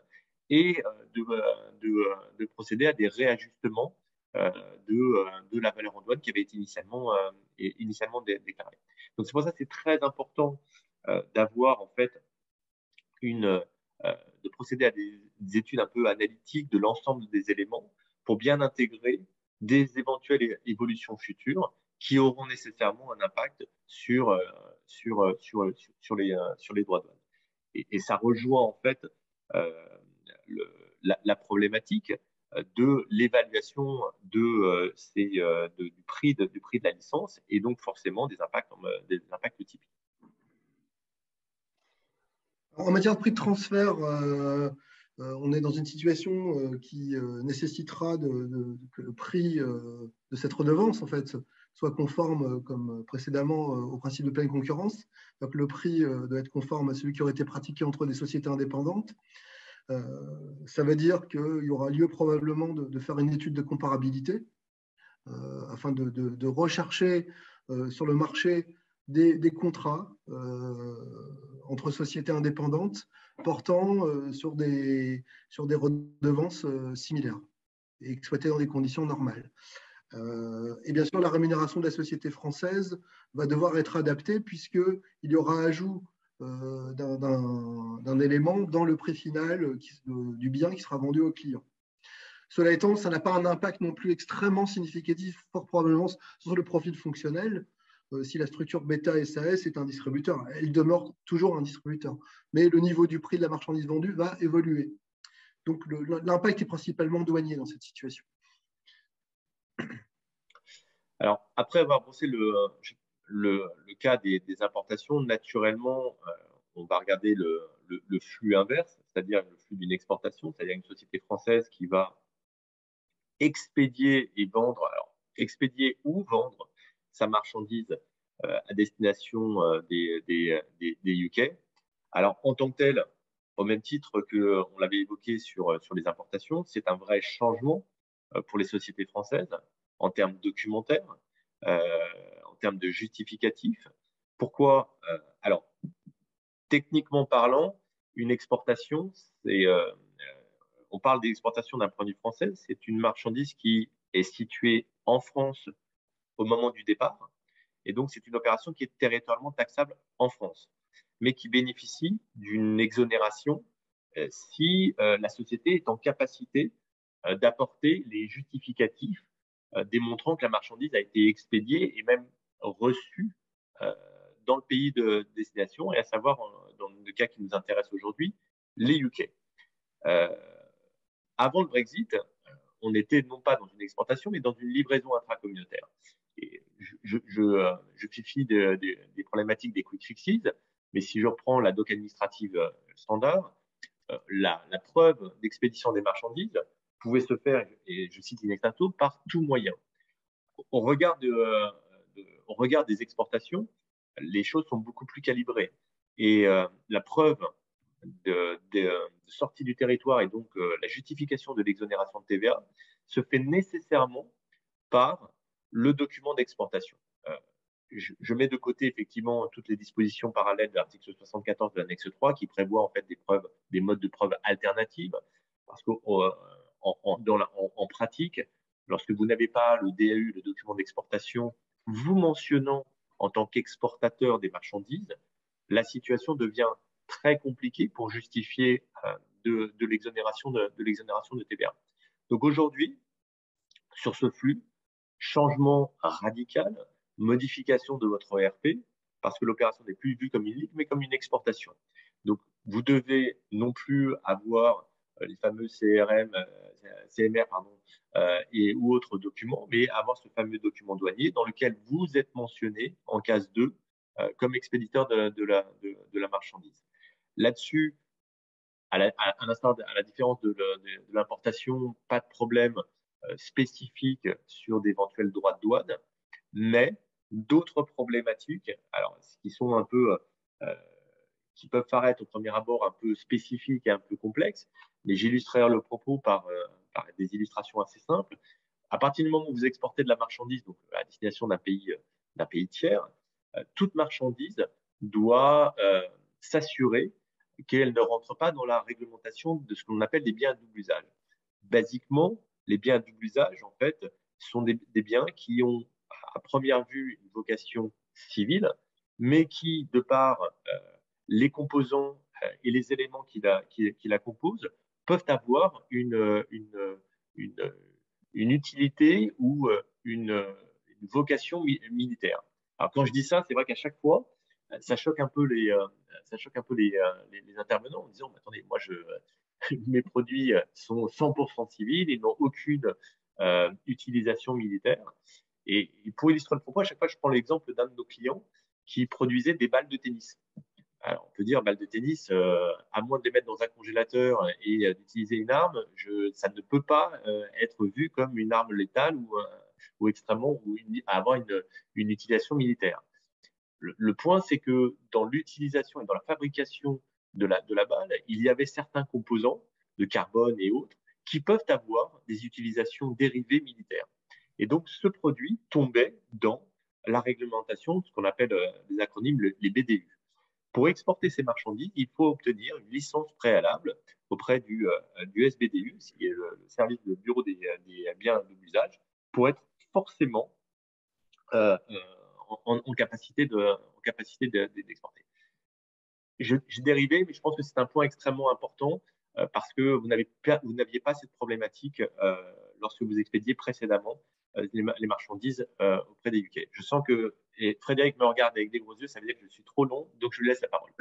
et de, de, de procéder à des réajustements de, de la valeur en douane qui avait été initialement, initialement déclarée. Donc, c'est pour ça que c'est très important d'avoir, en fait, une... de procéder à des, des études un peu analytiques de l'ensemble des éléments pour bien intégrer des éventuelles évolutions futures qui auront nécessairement un impact sur, sur, sur, sur, sur, les, sur les droits de douane. Et, et ça rejoint en fait euh, le, la, la problématique de l'évaluation de, euh, de, du, prix de, du prix de la licence et donc forcément des impacts, des impacts typiques. En matière de prix de transfert, euh, euh, on est dans une situation euh, qui euh, nécessitera de, de, que le prix euh, de cette redevance en fait, soit conforme, euh, comme précédemment, euh, au principe de pleine concurrence. Donc, le prix euh, doit être conforme à celui qui aurait été pratiqué entre des sociétés indépendantes. Euh, ça veut dire qu'il y aura lieu probablement de, de faire une étude de comparabilité euh, afin de, de, de rechercher euh, sur le marché des, des contrats euh, entre sociétés indépendantes portant euh, sur, des, sur des redevances euh, similaires et exploitées dans des conditions normales. Euh, et bien sûr, la rémunération de la société française va devoir être adaptée puisqu'il y aura ajout euh, d'un élément dans le prix final qui, euh, du bien qui sera vendu au client. Cela étant, ça n'a pas un impact non plus extrêmement significatif, fort probablement, sur le profil fonctionnel. Euh, si la structure bêta S A S est un distributeur, elle demeure toujours un distributeur. Mais le niveau du prix de la marchandise vendue va évoluer. Donc, l'impact est principalement douanier dans cette situation. Alors, après avoir brossé le, le, le cas des, des importations, naturellement, euh, on va regarder le, le, le flux inverse, c'est-à-dire le flux d'une exportation, c'est-à-dire une société française qui va expédier et vendre, alors expédier ou vendre sa marchandise euh, à destination euh, des, des, des, des U K. Alors, en tant que tel, au même titre qu'on l'avait évoqué sur, sur les importations, c'est un vrai changement euh, pour les sociétés françaises en termes documentaires, euh, en termes de justificatifs. Pourquoi euh, alors, techniquement parlant, une exportation, c'est, euh, on parle d'exportation d'un produit français, c'est une marchandise qui est située en France au moment du départ. Et donc, c'est une opération qui est territorialement taxable en France, mais qui bénéficie d'une exonération euh, si euh, la société est en capacité euh, d'apporter les justificatifs euh, démontrant que la marchandise a été expédiée et même reçue euh, dans le pays de destination, et à savoir, dans le cas qui nous intéresse aujourd'hui, les U K. Euh, avant le Brexit, on était non pas dans une exportation, mais dans une livraison intracommunautaire. Et je, je, je fichis de, de, des problématiques des quick fixes, mais si je reprends la doc administrative standard, la, la preuve d'expédition des marchandises pouvait se faire, et je cite in extenso, par tout moyen. Au regard, de, de, au regard des exportations, les choses sont beaucoup plus calibrées. Et euh, la preuve de, de, de sortie du territoire et donc euh, la justification de l'exonération de T V A se fait nécessairement par le document d'exportation. Euh, je, je mets de côté effectivement toutes les dispositions parallèles de l'article soixante-quatorze de l'annexe trois qui prévoit en fait des, preuves, des modes de preuve alternatives parce qu'en euh, en, en, en pratique, lorsque vous n'avez pas le D A U, le document d'exportation, vous mentionnant en tant qu'exportateur des marchandises, la situation devient très compliquée pour justifier euh, de, de l'exonération de, de, de T V A. Donc aujourd'hui, sur ce flux, changement radical, modification de votre O R P, parce que l'opération n'est plus vue comme une ligue, mais comme une exportation. Donc vous devez non plus avoir euh, les fameux C R M, euh, C M R pardon, Euh, et, ou autres documents, mais avoir ce fameux document douanier dans lequel vous êtes mentionné en case deux euh, comme expéditeur de, de, la, de, de la marchandise. Là-dessus, à, à, à la différence de, de, de l'importation, pas de problème euh, spécifique sur d'éventuels droits de douane, mais d'autres problématiques, alors qui sont un peu, euh, qui peuvent paraître au premier abord un peu spécifiques et un peu complexes, mais j'illustrerai le propos par euh, par des illustrations assez simples. À partir du moment où vous exportez de la marchandise, donc à destination d'un pays, d'un pays tiers, euh, toute marchandise doit euh, s'assurer qu'elle ne rentre pas dans la réglementation de ce qu'on appelle des biens à double usage. Basiquement, les biens à double usage, en fait, sont des, des biens qui ont, à première vue, une vocation civile, mais qui, de par euh, les composants euh, et les éléments qui la, qui, qui la composent, peuvent avoir une, une, une, une utilité ou une, une vocation mi militaire. Alors, quand je dis ça, c'est vrai qu'à chaque fois, ça choque un peu les, ça choque un peu les, les, les intervenants en disant, attendez, moi, je, mes produits sont cent pour cent civils, ils n'ont aucune euh, utilisation militaire. Et, et pour illustrer le propos, à chaque fois, je prends l'exemple d'un de nos clients qui produisait des balles de tennis. Alors, on peut dire, balle de tennis, euh, à moins de les mettre dans un congélateur et euh, d'utiliser une arme, je, ça ne peut pas euh, être vu comme une arme létale ou, euh, ou extrêmement, ou une, avoir une, une utilisation militaire. Le, le point, c'est que dans l'utilisation et dans la fabrication de la, de la balle, il y avait certains composants de carbone et autres qui peuvent avoir des utilisations dérivées militaires. Et donc, ce produit tombait dans la réglementation, ce qu'on appelle euh, les acronymes, le, les B D U. Pour exporter ces marchandises, il faut obtenir une licence préalable auprès du, euh, du S B D U, qui est le service de bureau des, des biens de l'usage, pour être forcément euh, en, en capacité de, en capacité de, de, d'exporter. Je, je dérivais, mais je pense que c'est un point extrêmement important euh, parce que vous n'avez vous n'aviez pas cette problématique euh, lorsque vous expédiez précédemment euh, les, les marchandises euh, auprès des U K. Je sens que et Frédéric me regarde avec des gros yeux, ça veut dire que je suis trop long, donc je lui laisse la parole.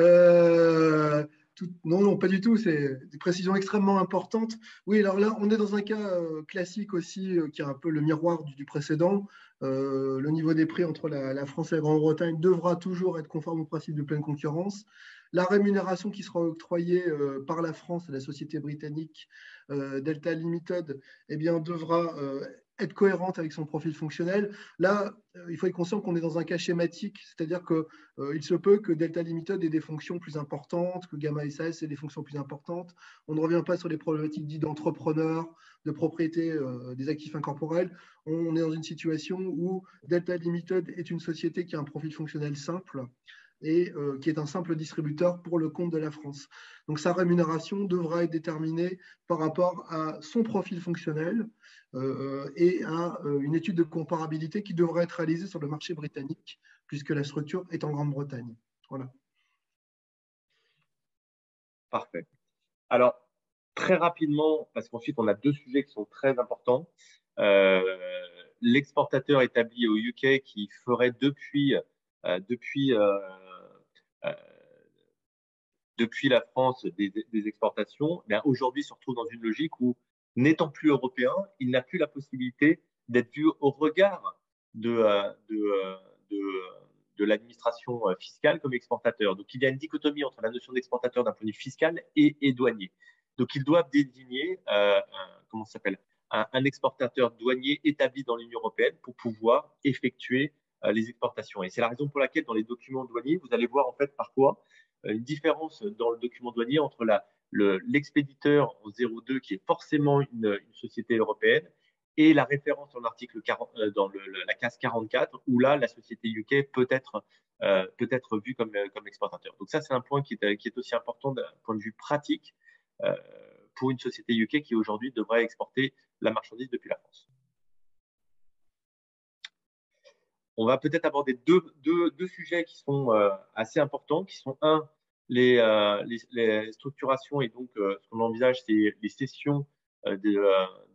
euh, tout, non, non, pas du tout, c'est des précisions extrêmement importantes. Oui, alors là, on est dans un cas euh, classique aussi, euh, qui est un peu le miroir du, du précédent. Euh, le niveau des prix entre la, la France et la Grande-Bretagne devra toujours être conforme au principe de pleine concurrence. La rémunération qui sera octroyée euh, par la France à la société britannique euh, Delta Limited, eh bien, devra euh, être cohérente avec son profil fonctionnel. Là, euh, il faut être conscient qu'on est dans un cas schématique, c'est-à-dire qu'il euh, se peut que Delta Limited ait des fonctions plus importantes, que Gamma S A S ait des fonctions plus importantes. On ne revient pas sur les problématiques dites d'entrepreneurs, de propriété euh, des actifs incorporels. On est dans une situation où Delta Limited est une société qui a un profil fonctionnel simple, et euh, qui est un simple distributeur pour le compte de la France. Donc sa rémunération devra être déterminée par rapport à son profil fonctionnel euh, et à euh, une étude de comparabilité qui devra être réalisée sur le marché britannique puisque la structure est en Grande-Bretagne. Voilà. Parfait. Alors, très rapidement, parce qu'ensuite on a deux sujets qui sont très importants. Euh, l'exportateur établi au U K qui ferait depuis, euh, depuis euh, Euh, depuis la France des, des exportations, eh aujourd'hui se retrouve dans une logique où, n'étant plus européen, il n'a plus la possibilité d'être vu au regard de, de, de, de l'administration fiscale comme exportateur. Donc, il y a une dichotomie entre la notion d'exportateur d'un point de vue fiscal et, et douanier. Donc, ils doivent désigner euh, un, comment ça s'appelle, un, un exportateur douanier établi dans l'Union européenne pour pouvoir effectuer les exportations. Et c'est la raison pour laquelle dans les documents douaniers, vous allez voir en fait par quoi une différence dans le document douanier entre la, le, l'expéditeur en zéro deux qui est forcément une, une société européenne et la référence dans l'article dans le, la case quarante-quatre où là la société U K peut être, euh, peut être vue comme, comme exportateur. Donc ça c'est un point qui est, qui est aussi important d'un point de vue pratique euh, pour une société U K qui aujourd'hui devrait exporter la marchandise depuis la France. On va peut-être aborder deux, deux, deux sujets qui sont euh, assez importants, qui sont, un, les, euh, les, les structurations, et donc euh, ce qu'on envisage, c'est les cessions euh, de,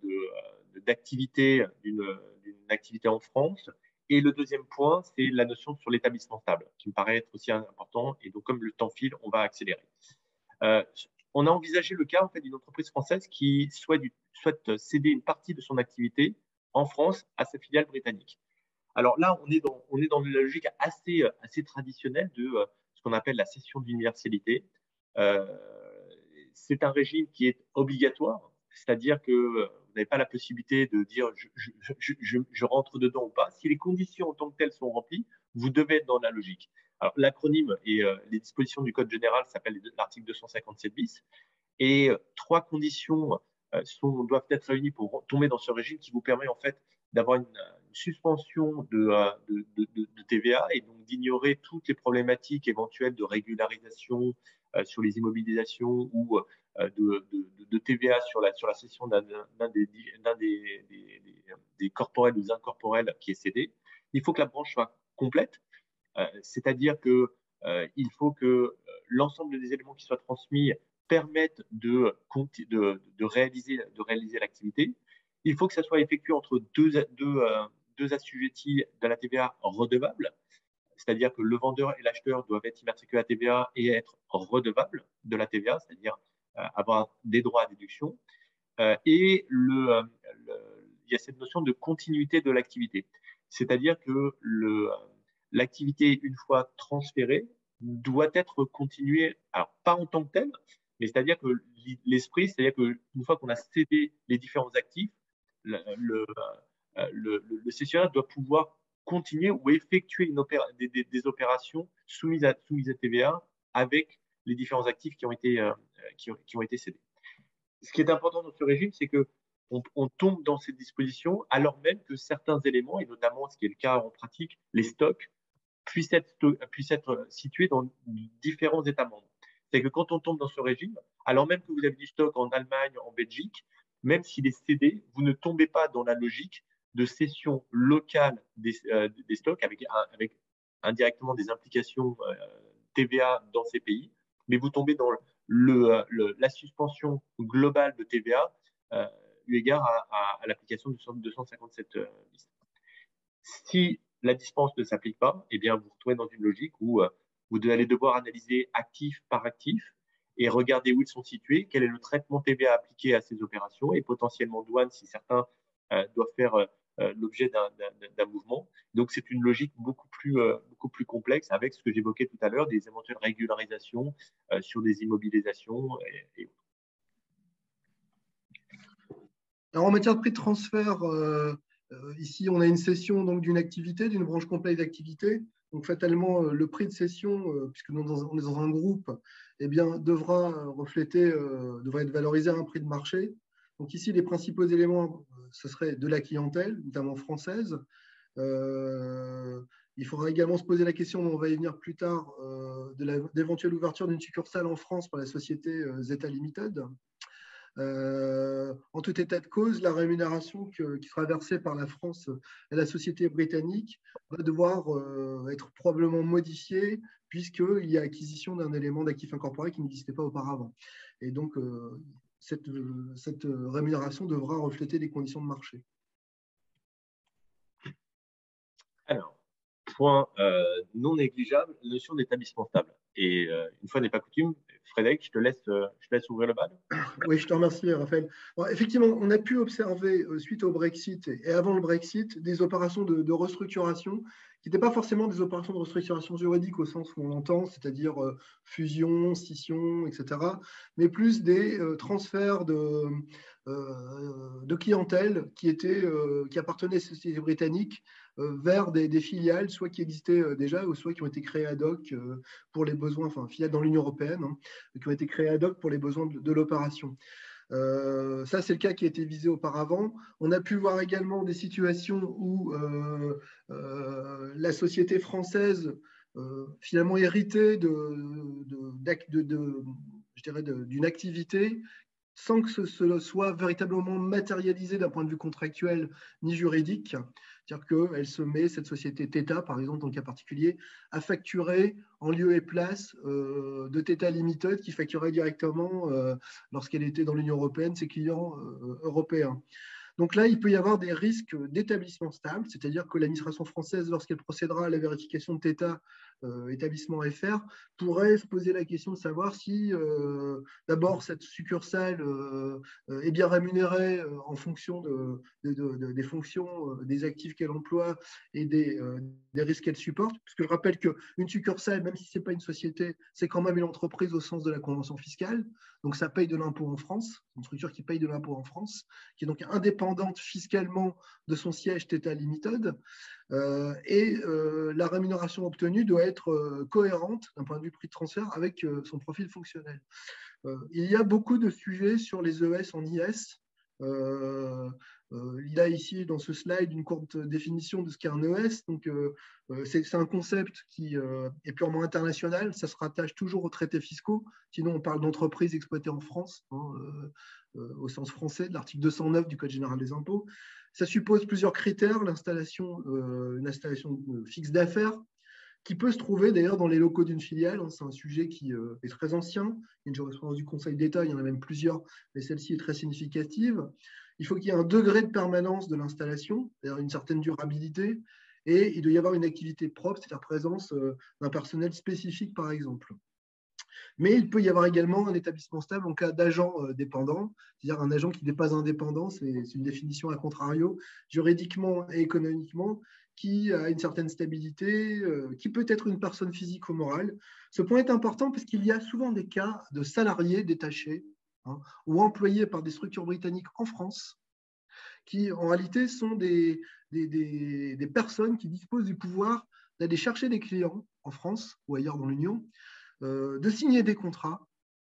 de, d'activité, d'une, d'une activité en France. Et le deuxième point, c'est la notion sur l'établissement stable, qui me paraît être aussi important. Et donc, comme le temps file, on va accélérer. Euh, on a envisagé le cas en fait, d'une entreprise française qui souhaite, souhaite céder une partie de son activité en France à sa filiale britannique. Alors là, on est dans, on est dans une logique assez, assez traditionnelle de euh, ce qu'on appelle la cession d'universalité. Euh, c'est un régime qui est obligatoire, c'est-à-dire que vous n'avez pas la possibilité de dire je, je, je, je, je rentre dedans ou pas. Si les conditions en tant que telles sont remplies, vous devez être dans la logique. Alors l'acronyme et euh, les dispositions du Code général s'appellent l'article deux cent cinquante-sept bis et euh, trois conditions euh, sont, doivent être réunies pour tomber dans ce régime qui vous permet en fait d'avoir une, une suspension de, de, de, de T V A et donc d'ignorer toutes les problématiques éventuelles de régularisation euh, sur les immobilisations ou euh, de, de, de T V A sur la, sur la cession d'un, d'un des, d'un des, des, des, des corporels ou des incorporels qui est cédé. Il faut que la branche soit complète, euh, c'est-à-dire que euh, il faut que l'ensemble des éléments qui soient transmis permettent de, de, de réaliser, de réaliser l'activité. Il faut que ça soit effectué entre deux, deux, euh, deux assujettis de la T V A redevables, c'est-à-dire que le vendeur et l'acheteur doivent être immatriculés à T V A et être redevables de la T V A, c'est-à-dire euh, avoir des droits à déduction. Euh, et le, euh, le, il y a cette notion de continuité de l'activité, c'est-à-dire que le, euh, l'activité, une fois transférée, doit être continuée, alors pas en tant que telle, mais c'est-à-dire que l'esprit, c'est-à-dire qu'une fois qu'on a cédé les différents actifs, Le, le, le, le cessionnaire doit pouvoir continuer ou effectuer une opéra, des, des, des opérations soumises à, soumises à T V A avec les différents actifs qui ont été, euh, qui, qui ont été cédés. Ce qui est important dans ce régime, c'est que on, on tombe dans ces dispositions alors même que certains éléments, et notamment ce qui est le cas en pratique, les stocks, puissent être, puissent être situés dans différents États membres. C'est que quand on tombe dans ce régime, alors même que vous avez du stock en Allemagne, en Belgique, même s'il est cédé, vous ne tombez pas dans la logique de cession locale des, euh, des stocks avec, avec indirectement des implications euh, T V A dans ces pays, mais vous tombez dans le, le, la suspension globale de T V A euh, eu égard à, à, à l'application du deux cent cinquante-sept euh, bis. Si la dispense ne s'applique pas, eh bien, vous vous retrouvez dans une logique où euh, vous allez devoir analyser actif par actif et regarder où ils sont situés, quel est le traitement T V A appliqué à ces opérations et potentiellement douane si certains euh, doivent faire euh, l'objet d'un mouvement. Donc, c'est une logique beaucoup plus, euh, beaucoup plus complexe avec ce que j'évoquais tout à l'heure, des éventuelles régularisations euh, sur des immobilisations et, et autres. Alors, en matière de prix de transfert, euh, euh, ici, on a une cession d'une activité, d'une branche complète d'activité. Donc, fatalement, euh, le prix de cession, euh, puisque nous, dans, on est dans un groupe, eh bien, devra refléter, euh, devra être valorisé à un prix de marché. Donc ici, les principaux éléments, ce serait de la clientèle, notamment française. Euh, il faudra également se poser la question, on va y venir plus tard, euh, de l'éventuelle ouverture d'une succursale en France par la société euh, Zeta Limited. Euh, en tout état de cause, la rémunération que, qui sera versée par la France à la société britannique va devoir euh, être probablement modifiée puisqu'il y a acquisition d'un élément d'actif incorporé qui n'existait pas auparavant. Et donc, euh, Cette, cette rémunération devra refléter les conditions de marché. Alors, point euh, non négligeable, la notion d'établissement stable. Et euh, une fois n'est pas coutume, Frédéric, je te laisse, euh, je te laisse ouvrir le bal. Oui, je te remercie, Raphaël. Alors, effectivement, on a pu observer, euh, suite au Brexit et avant le Brexit, des opérations de, de restructuration qui n'étaient pas forcément des opérations de restructuration juridique au sens où on l'entend, c'est-à-dire euh, fusion, scission, et cetera, mais plus des euh, transferts de, euh, de clientèle qui, étaient, euh, qui appartenaient aux sociétés britanniques euh, vers des, des filiales, soit qui existaient euh, déjà, ou soit qui ont été créées ad hoc euh, pour les besoins, enfin filiales dans l'Union européenne, hein, qui ont été créées ad hoc pour les besoins de, de l'opération. Euh, ça, c'est le cas qui a été visé auparavant. On a pu voir également des situations où euh, euh, la société française, euh, finalement héritée de, de, de, de, je dirais de, d'une activité, sans que ce soit véritablement matérialisé d'un point de vue contractuel ni juridique, c'est-à-dire qu'elle se met, cette société Theta, par exemple, dans le cas particulier, à facturer en lieu et place euh, de Theta Limited, qui facturait directement, euh, lorsqu'elle était dans l'Union européenne, ses clients euh, européens. Donc là, il peut y avoir des risques d'établissement stable, c'est-à-dire que l'administration française, lorsqu'elle procédera à la vérification de Theta, euh, établissement F R, pourrait se poser la question de savoir si, euh, d'abord, cette succursale euh, est bien rémunérée euh, en fonction de, de, de, des fonctions, euh, des actifs qu'elle emploie et des, euh, des risques qu'elle supporte. Puisque je rappelle qu'une succursale, même si ce n'est pas une société, c'est quand même une entreprise au sens de la convention fiscale. Donc ça paye de l'impôt en France, une structure qui paye de l'impôt en France, qui est donc indépendante fiscalement de son siège Theta Limited, euh, et euh, la rémunération obtenue doit être euh, cohérente d'un point de vue prix de transfert avec euh, son profil fonctionnel. Euh, il y a beaucoup de sujets sur les E S en I S. Euh, euh, il y a ici dans ce slide une courte définition de ce qu'est un E S. Donc euh, c'est un concept qui euh, est purement international, ça se rattache toujours aux traités fiscaux, sinon on parle d'entreprises exploitées en France, hein, euh, au sens français, de l'article deux cent neuf du Code général des impôts. Ça suppose plusieurs critères, l'installation, euh, une installation fixe d'affaires, qui peut se trouver d'ailleurs dans les locaux d'une filiale. C'est un sujet qui euh, est très ancien. Il y a une jurisprudence du Conseil d'État, il y en a même plusieurs, mais celle-ci est très significative. Il faut qu'il y ait un degré de permanence de l'installation, c'est-à-dire une certaine durabilité, et il doit y avoir une activité propre, c'est-à-dire présence euh, d'un personnel spécifique, par exemple. Mais il peut y avoir également un établissement stable en cas d'agent dépendant, c'est-à-dire un agent qui n'est pas indépendant, c'est une définition à contrario, juridiquement et économiquement, qui a une certaine stabilité, qui peut être une personne physique ou morale. Ce point est important parce qu'il y a souvent des cas de salariés détachés, hein, ou employés par des structures britanniques en France, qui en réalité sont des, des, des, des personnes qui disposent du pouvoir d'aller chercher des clients en France ou ailleurs dans l'Union, Euh, de signer des contrats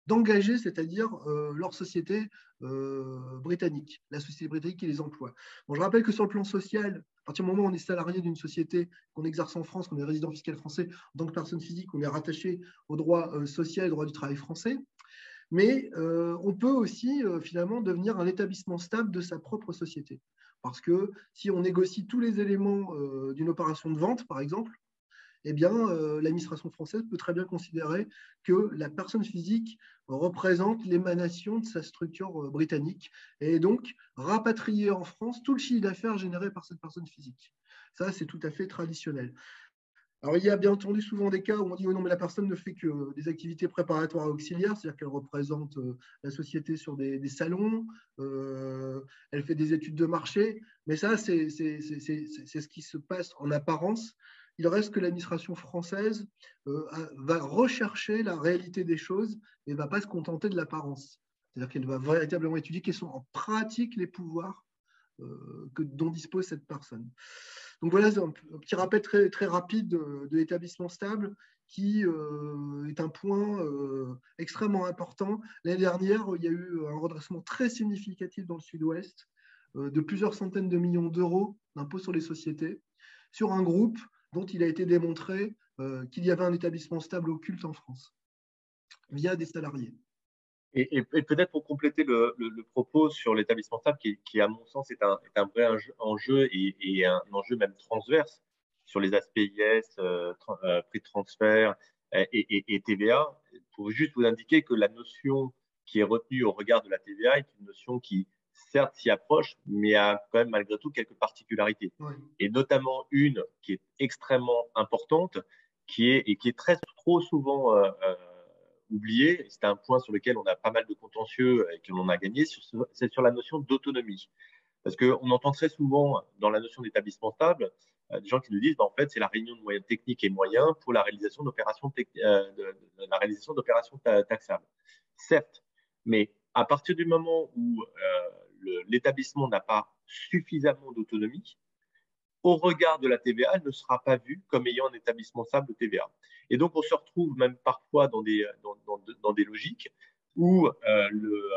d'engager, c'est-à-dire euh, leur société euh, britannique, la société britannique qui les emploie. Bon, je rappelle que sur le plan social, à partir du moment où on est salarié d'une société, qu'on exerce en France, qu'on est résident fiscal français, en tant que personne physique, on est rattaché au droit euh, social, au droit du travail français. Mais euh, on peut aussi euh, finalement devenir un établissement stable de sa propre société. Parce que si on négocie tous les éléments euh, d'une opération de vente, par exemple, eh bien, euh, l'administration française peut très bien considérer que la personne physique représente l'émanation de sa structure euh, britannique et donc rapatrier en France tout le chiffre d'affaires généré par cette personne physique. Ça, c'est tout à fait traditionnel. Alors, il y a bien entendu souvent des cas où on dit oh non, mais la personne ne fait que des activités préparatoires auxiliaires, c'est-à-dire qu'elle représente la société sur des, des salons, euh, elle fait des études de marché, mais ça, c'est ce qui se passe en apparence. Il reste que l'administration française euh, va rechercher la réalité des choses et ne va pas se contenter de l'apparence. C'est-à-dire qu'elle va véritablement étudier quels sont en pratique les pouvoirs euh, que, dont dispose cette personne. Donc voilà un petit rappel très, très rapide de, de l'établissement stable qui euh, est un point euh, extrêmement important. L'année dernière, il y a eu un redressement très significatif dans le sud-ouest euh, de plusieurs centaines de millions d'euros d'impôts sur les sociétés sur un groupe dont il a été démontré euh, qu'il y avait un établissement stable occulte en France via des salariés. Et, et, et peut-être pour compléter le, le, le propos sur l'établissement stable, qui, qui à mon sens est un, est un vrai enjeu et, et un enjeu même transverse sur les aspects I S, euh, tra euh, prix de transfert et, et, et T V A, pour juste vous indiquer que la notion qui est retenue au regard de la T V A est une notion qui, certes, s'y approche, mais a quand même malgré tout quelques particularités. Oui. Et notamment une qui est extrêmement importante qui est, et qui est très trop souvent… Euh, euh, oublié, c'est un point sur lequel on a pas mal de contentieux et que l'on a gagné, c'est sur la notion d'autonomie. Parce qu'on entend très souvent dans la notion d'établissement stable, des gens qui nous disent bah, en fait c'est la réunion de moyens techniques et moyens pour la réalisation d'opérations euh, taxables. Certes, mais à partir du moment où euh, l'établissement n'a pas suffisamment d'autonomie, au regard de la T V A, elle ne sera pas vue comme ayant un établissement stable de T V A. Et donc, on se retrouve même parfois dans des, dans, dans, dans des logiques où euh, le,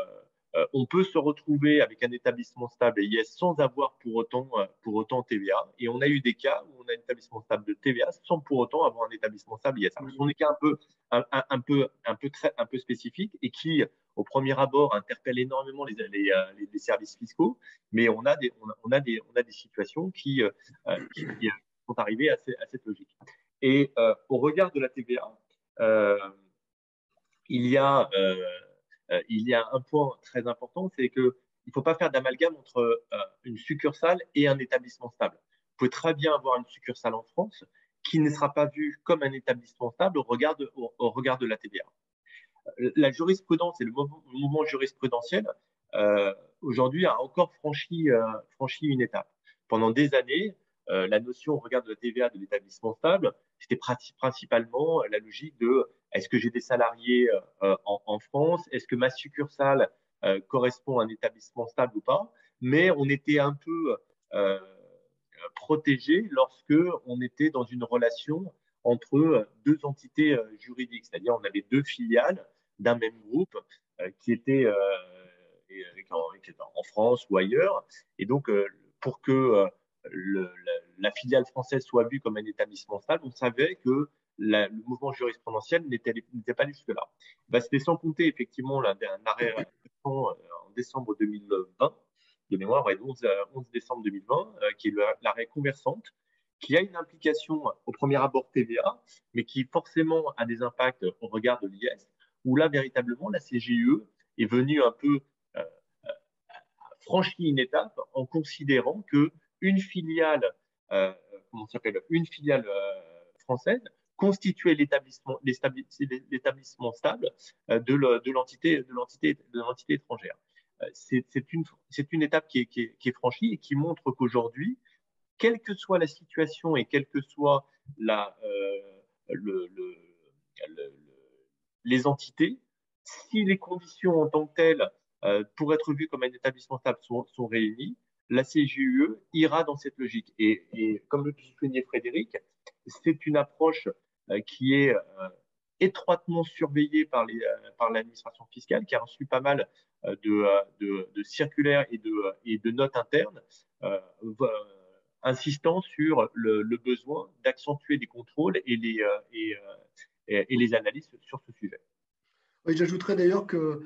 euh, on peut se retrouver avec un établissement stable I S sans avoir pour autant, pour autant T V A. Et on a eu des cas où on a un établissement stable de T V A sans pour autant avoir un établissement stable I S. Ce sont des cas un peu, un, un, un peu, un peu, très, un peu spécifiques et qui… au premier abord, interpelle énormément les, les, les, les services fiscaux, mais on a des, on a, on a des, on a des situations qui, euh, qui, qui sont arrivées à, ces, à cette logique. Et euh, au regard de la T V A, euh, il, y a, euh, il y a un point très important, c'est qu'il ne faut pas faire d'amalgame entre euh, une succursale et un établissement stable. Vous pouvez très bien avoir une succursale en France qui ne sera pas vue comme un établissement stable au regard de, au, au regard de la T V A. La jurisprudence et le mouvement jurisprudentiel, euh, aujourd'hui, a encore franchi, euh, franchi une étape. Pendant des années, euh, la notion au regard de la T V A de l'établissement stable, c'était principalement la logique de « est-ce que j'ai des salariés euh, en, en France ? Est-ce que ma succursale euh, correspond à un établissement stable ou pas ?» Mais on était un peu euh, protégé lorsque on était dans une relation entre deux entités euh, juridiques, c'est-à-dire on avait deux filiales d'un même groupe euh, qui était euh, en, en France ou ailleurs. Et donc, euh, pour que euh, le, la, la filiale française soit vue comme un établissement stable, on savait que la, le mouvement jurisprudentiel n'était pas jusque-là. Bah, c'était sans compter effectivement là, un arrêt en décembre deux mille vingt, de mémoire, et onze décembre deux mille vingt, euh, qui est l'arrêt Conversante, qui a une implication au premier abord T V A, mais qui forcément a des impacts au regard de l'I S, où là, véritablement, la C J U E est venue un peu euh, franchir une étape en considérant qu'une filiale, euh, comment ça s'appelle, une filiale euh, française constituait l'établissement stable euh, de l'entité étrangère. Euh, C'est une, une étape qui est, qui, est, qui est franchie et qui montre qu'aujourd'hui, quelle que soit la situation et quelle que soit la, euh, le, le, le, les entités, si les conditions en tant que telles euh, pour être vues comme un établissement stable sont, sont réunies, la C J U E ira dans cette logique. Et, et comme le soulignait Frédéric, c'est une approche euh, qui est euh, étroitement surveillé par les, par l'administration fiscale, qui a reçu pas mal de, de, de circulaires et de, et de notes internes, euh, insistant sur le, le besoin d'accentuer les contrôles et les, et, et, et les analyses sur ce sujet. Oui, j'ajouterais d'ailleurs que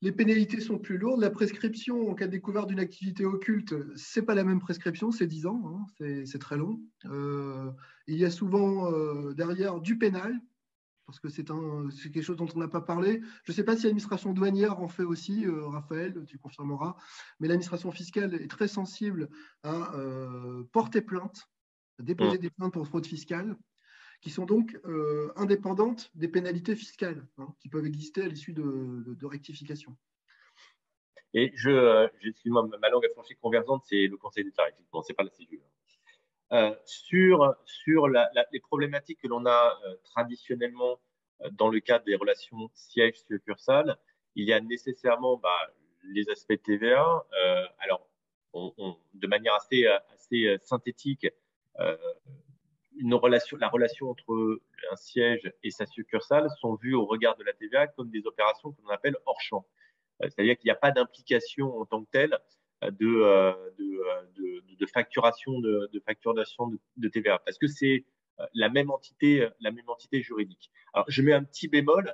les pénalités sont plus lourdes. La prescription en cas de découverte d'une activité occulte, ce n'est pas la même prescription, c'est dix ans, hein, c'est très long. Euh, il y a souvent euh, derrière du pénal, parce que c'est quelque chose dont on n'a pas parlé. Je ne sais pas si l'administration douanière en fait aussi, euh, Raphaël, tu confirmeras, mais l'administration fiscale est très sensible à euh, porter plainte, à déposer des plaintes pour fraude fiscale, qui sont donc euh, indépendantes des pénalités fiscales, hein, qui peuvent exister à l'issue de, de, de rectifications. Et je, euh, excuse-moi, ma langue affranchie conversante, c'est le Conseil d'État, effectivement, ce n'est pas la C J U E. Euh, sur sur la, la, les problématiques que l'on a euh, traditionnellement euh, dans le cadre des relations siège-succursale, il y a nécessairement bah, les aspects T V A. Euh, alors, on, on, de manière assez, assez synthétique, euh, Une relation, la relation entre un siège et sa succursale sont vues au regard de la T V A comme des opérations que l'on appelle hors champ. C'est-à-dire qu'il n'y a pas d'implication en tant que telle de, de, de, de facturation, de, de, facturation de, de T V A, parce que c'est la même entité, la même entité juridique. Alors, je mets un petit bémol,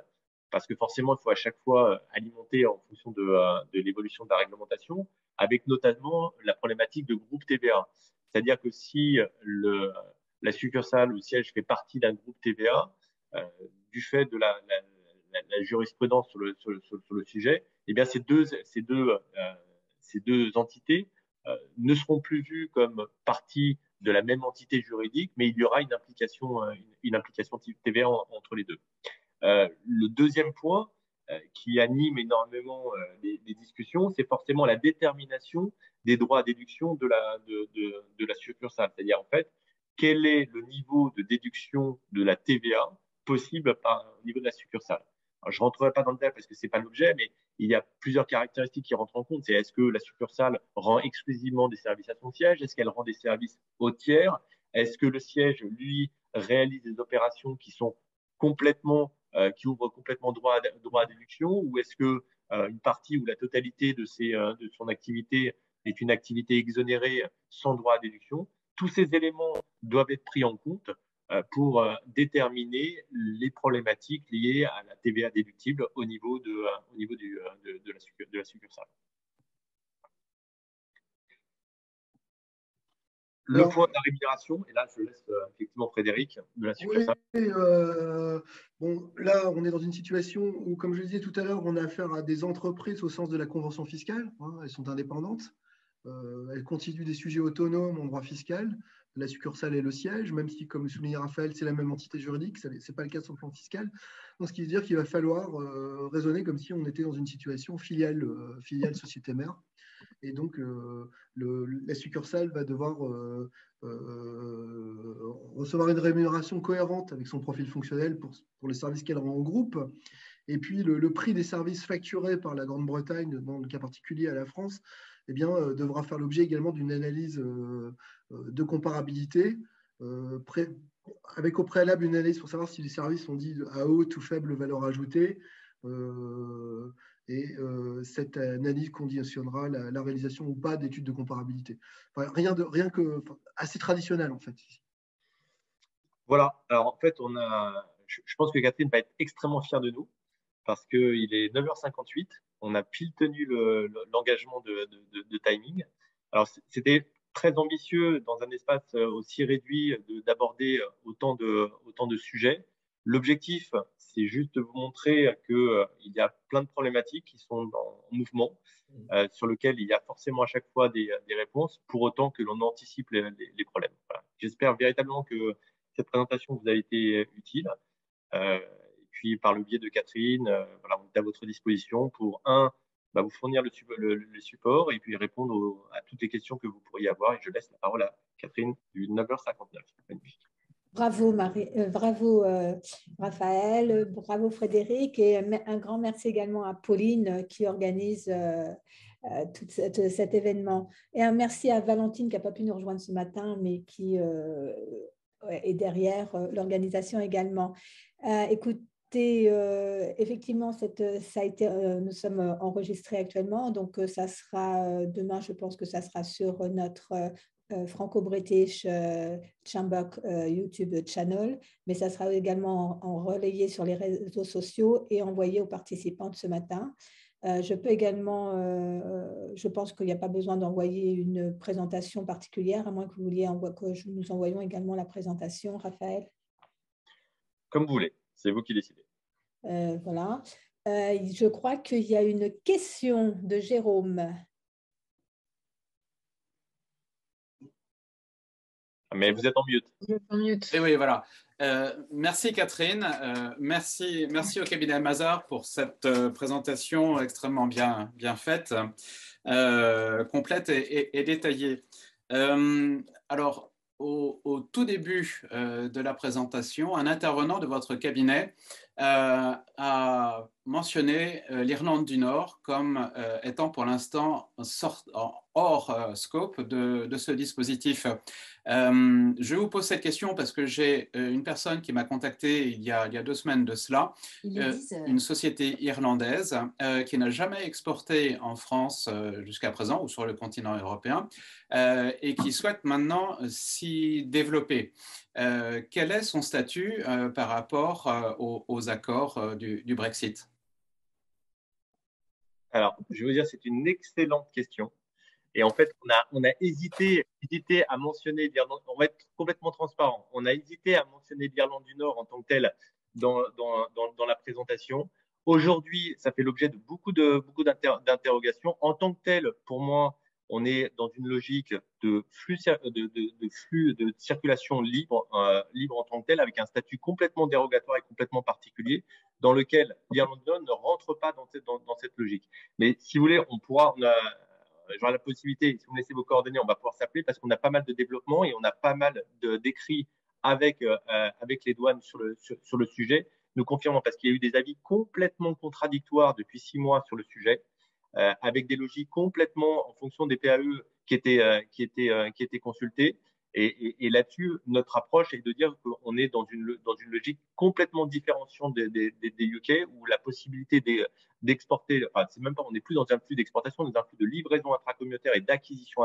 parce que forcément, il faut à chaque fois alimenter en fonction de, de l'évolution de la réglementation, avec notamment la problématique de groupe T V A. C'est-à-dire que si le... la succursale ou siège fait partie d'un groupe T V A, euh, du fait de la, la, la, la jurisprudence sur le, sur le, sur le sujet, eh bien ces deux, ces deux, euh, ces deux entités euh, ne seront plus vues comme partie de la même entité juridique, mais il y aura une implication, une, une implication T V A en, entre les deux. Euh, le deuxième point euh, qui anime énormément euh, les, les discussions, c'est forcément la détermination des droits à déduction de la, de, de, de la succursale, c'est-à-dire en fait, quel est le niveau de déduction de la T V A possible par, au niveau de la succursale. Alors, je ne rentrerai pas dans le détail parce que ce n'est pas l'objet, mais il y a plusieurs caractéristiques qui rentrent en compte. C'est est-ce que la succursale rend exclusivement des services à son siège? Est-ce qu'elle rend des services aux tiers? Est-ce que le siège, lui, réalise des opérations qui sont complètement, euh, qui ouvrent complètement droit à, droit à déduction? Ou est-ce que euh, une partie ou la totalité de, ses, euh, de son activité est une activité exonérée sans droit à déduction? Tous ces éléments doivent être pris en compte pour déterminer les problématiques liées à la T V A déductible au niveau de, au niveau du, de, de, la, de la succursale. Le Alors, point de la rémunération, et là je laisse effectivement Frédéric de la succursale. Oui, euh, bon, là on est dans une situation où, comme je le disais tout à l'heure, on a affaire à des entreprises au sens de la convention fiscale, hein, elles sont indépendantes. Euh, elle constitue des sujets autonomes en droit fiscal. La succursale est le siège, même si, comme le soulignait Raphaël, c'est la même entité juridique, ce n'est pas le cas sur le plan fiscal. Donc, ce qui veut dire qu'il va falloir euh, raisonner comme si on était dans une situation filiale, euh, filiale société mère. Et donc, euh, le, la succursale va devoir euh, euh, recevoir une rémunération cohérente avec son profil fonctionnel pour, pour les services qu'elle rend au groupe. Et puis, le, le prix des services facturés par la Grande-Bretagne, dans le cas particulier à la France, eh bien, euh, devra faire l'objet également d'une analyse euh, de comparabilité, euh, pré avec au préalable une analyse pour savoir si les services sont dits à haute ou faible valeur ajoutée. Euh, et euh, cette analyse conditionnera la, la réalisation ou pas d'études de comparabilité. Enfin, rien, de, rien que assez traditionnel, en fait. Voilà. Alors, en fait, on a, je, je pense que Catherine va être extrêmement fière de nous, parce qu'il est neuf heures cinquante-huit, on a pile tenu l'engagement le, de, de, de timing. Alors, c'était très ambitieux dans un espace aussi réduit d'aborder autant de, autant de sujets. L'objectif, c'est juste de vous montrer qu'il euh, y a plein de problématiques qui sont en mouvement, euh, sur lesquelles il y a forcément à chaque fois des, des réponses, pour autant que l'on anticipe les, les, les problèmes. Voilà. J'espère véritablement que cette présentation vous a été utile. Euh, Puis par le biais de Catherine, euh, voilà, on est à votre disposition pour, un, bah, vous fournir le, le, le support et puis répondre au, à toutes les questions que vous pourriez avoir. Et je laisse la parole à Catherine du neuf heures cinquante-neuf. Bravo, Marie, euh, bravo euh, Raphaël, euh, bravo Frédéric, et un, un grand merci également à Pauline euh, qui organise euh, euh, tout cette, cet événement. Et un merci à Valentine qui n'a pas pu nous rejoindre ce matin, mais qui euh, est derrière euh, l'organisation également. Euh, écoute, c'était euh, effectivement, cette, ça a été, euh, nous sommes enregistrés actuellement, donc euh, ça sera euh, demain, je pense que ça sera sur euh, notre euh, Franco-British euh, Chamber euh, YouTube channel, mais ça sera également en, en relayé sur les réseaux sociaux et envoyé aux participants de ce matin. Euh, je peux également, euh, je pense qu'il n'y a pas besoin d'envoyer une présentation particulière, à moins que vous vouliez que nous envoyions également la présentation, Raphaël. Comme vous voulez, c'est vous qui décidez. Euh, voilà. Euh, je crois qu'il y a une question de Jérôme. Mais vous êtes en mute. Vous êtes en mute. Et oui, voilà. Euh, merci Catherine, euh, merci, merci au cabinet Mazars pour cette euh, présentation extrêmement bien, bien faite, euh, complète et, et, et détaillée. Euh, alors, au, au tout début euh, de la présentation, un intervenant de votre cabinet euh, a mentionné euh, l'Irlande du Nord comme euh, étant pour l'instant hors euh, scope de, de ce dispositif. Euh, je vous pose cette question parce que j'ai euh, une personne qui m'a contacté il y, a, il y a deux semaines de cela, euh, une société irlandaise euh, qui n'a jamais exporté en France euh, jusqu'à présent ou sur le continent européen euh, et qui souhaite maintenant euh, s'y développer. Euh, quel est son statut euh, par rapport euh, aux, aux accords euh, du, du Brexit? Alors, je veux dire, c'est une excellente question. Et en fait, on a, on a hésité, hésité à mentionner l'Irlande, on va être complètement transparent, on a hésité à mentionner l'Irlande du Nord en tant que telle dans, dans, dans, dans la présentation. Aujourd'hui, ça fait l'objet de beaucoup de, beaucoup d'interrogations. En tant que telle, pour moi, on est dans une logique de flux de, de, de, flux de circulation libre, euh, libre en tant que telle, avec un statut complètement dérogatoire et complètement particulier, dans lequel l'Irlande du Nord ne rentre pas dans cette, dans, dans cette logique. Mais si vous voulez, on pourra… On a, j'aurai la possibilité, si vous me laissez vos coordonnées, on va pouvoir s'appeler parce qu'on a pas mal de développements et on a pas mal d'écrits avec, euh, avec les douanes sur le, sur, sur le sujet, nous confirmons parce qu'il y a eu des avis complètement contradictoires depuis six mois sur le sujet, euh, avec des logiques complètement en fonction des P A E qui étaient, euh, qui étaient, euh, qui étaient consultés. Et, et, et là-dessus, notre approche est de dire qu'on est dans une, dans une logique complètement différenciante des, des, des, des U K, où la possibilité d'exporter, enfin, c'est même pas, on n'est plus dans un flux d'exportation, dans un flux de livraison intracommunautaire et d'acquisition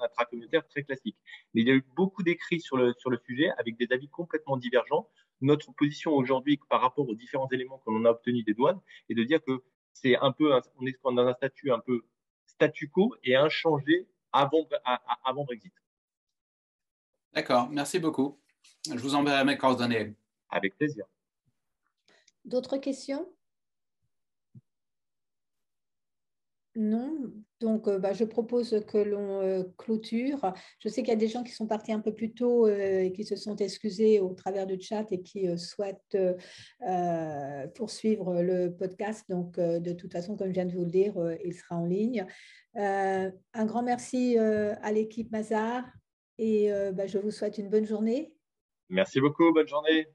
intracommunautaire très classique. Mais il y a eu beaucoup d'écrits sur le, sur le sujet, avec des avis complètement divergents. Notre position aujourd'hui, par rapport aux différents éléments qu'on a obtenus des douanes, est de dire que c'est un peu, on est dans un statut un peu statu quo et inchangé avant, avant Brexit. D'accord, merci beaucoup. Je vous enverrai mes coordonnées. Avec plaisir. D'autres questions? Non. Donc, bah, je propose que l'on euh, clôture. Je sais qu'il y a des gens qui sont partis un peu plus tôt euh, et qui se sont excusés au travers du chat et qui euh, souhaitent euh, poursuivre le podcast. Donc, euh, de toute façon, comme je viens de vous le dire, euh, il sera en ligne. Euh, un grand merci euh, à l'équipe Mazars. Et euh, bah, je vous souhaite une bonne journée. Merci beaucoup, bonne journée.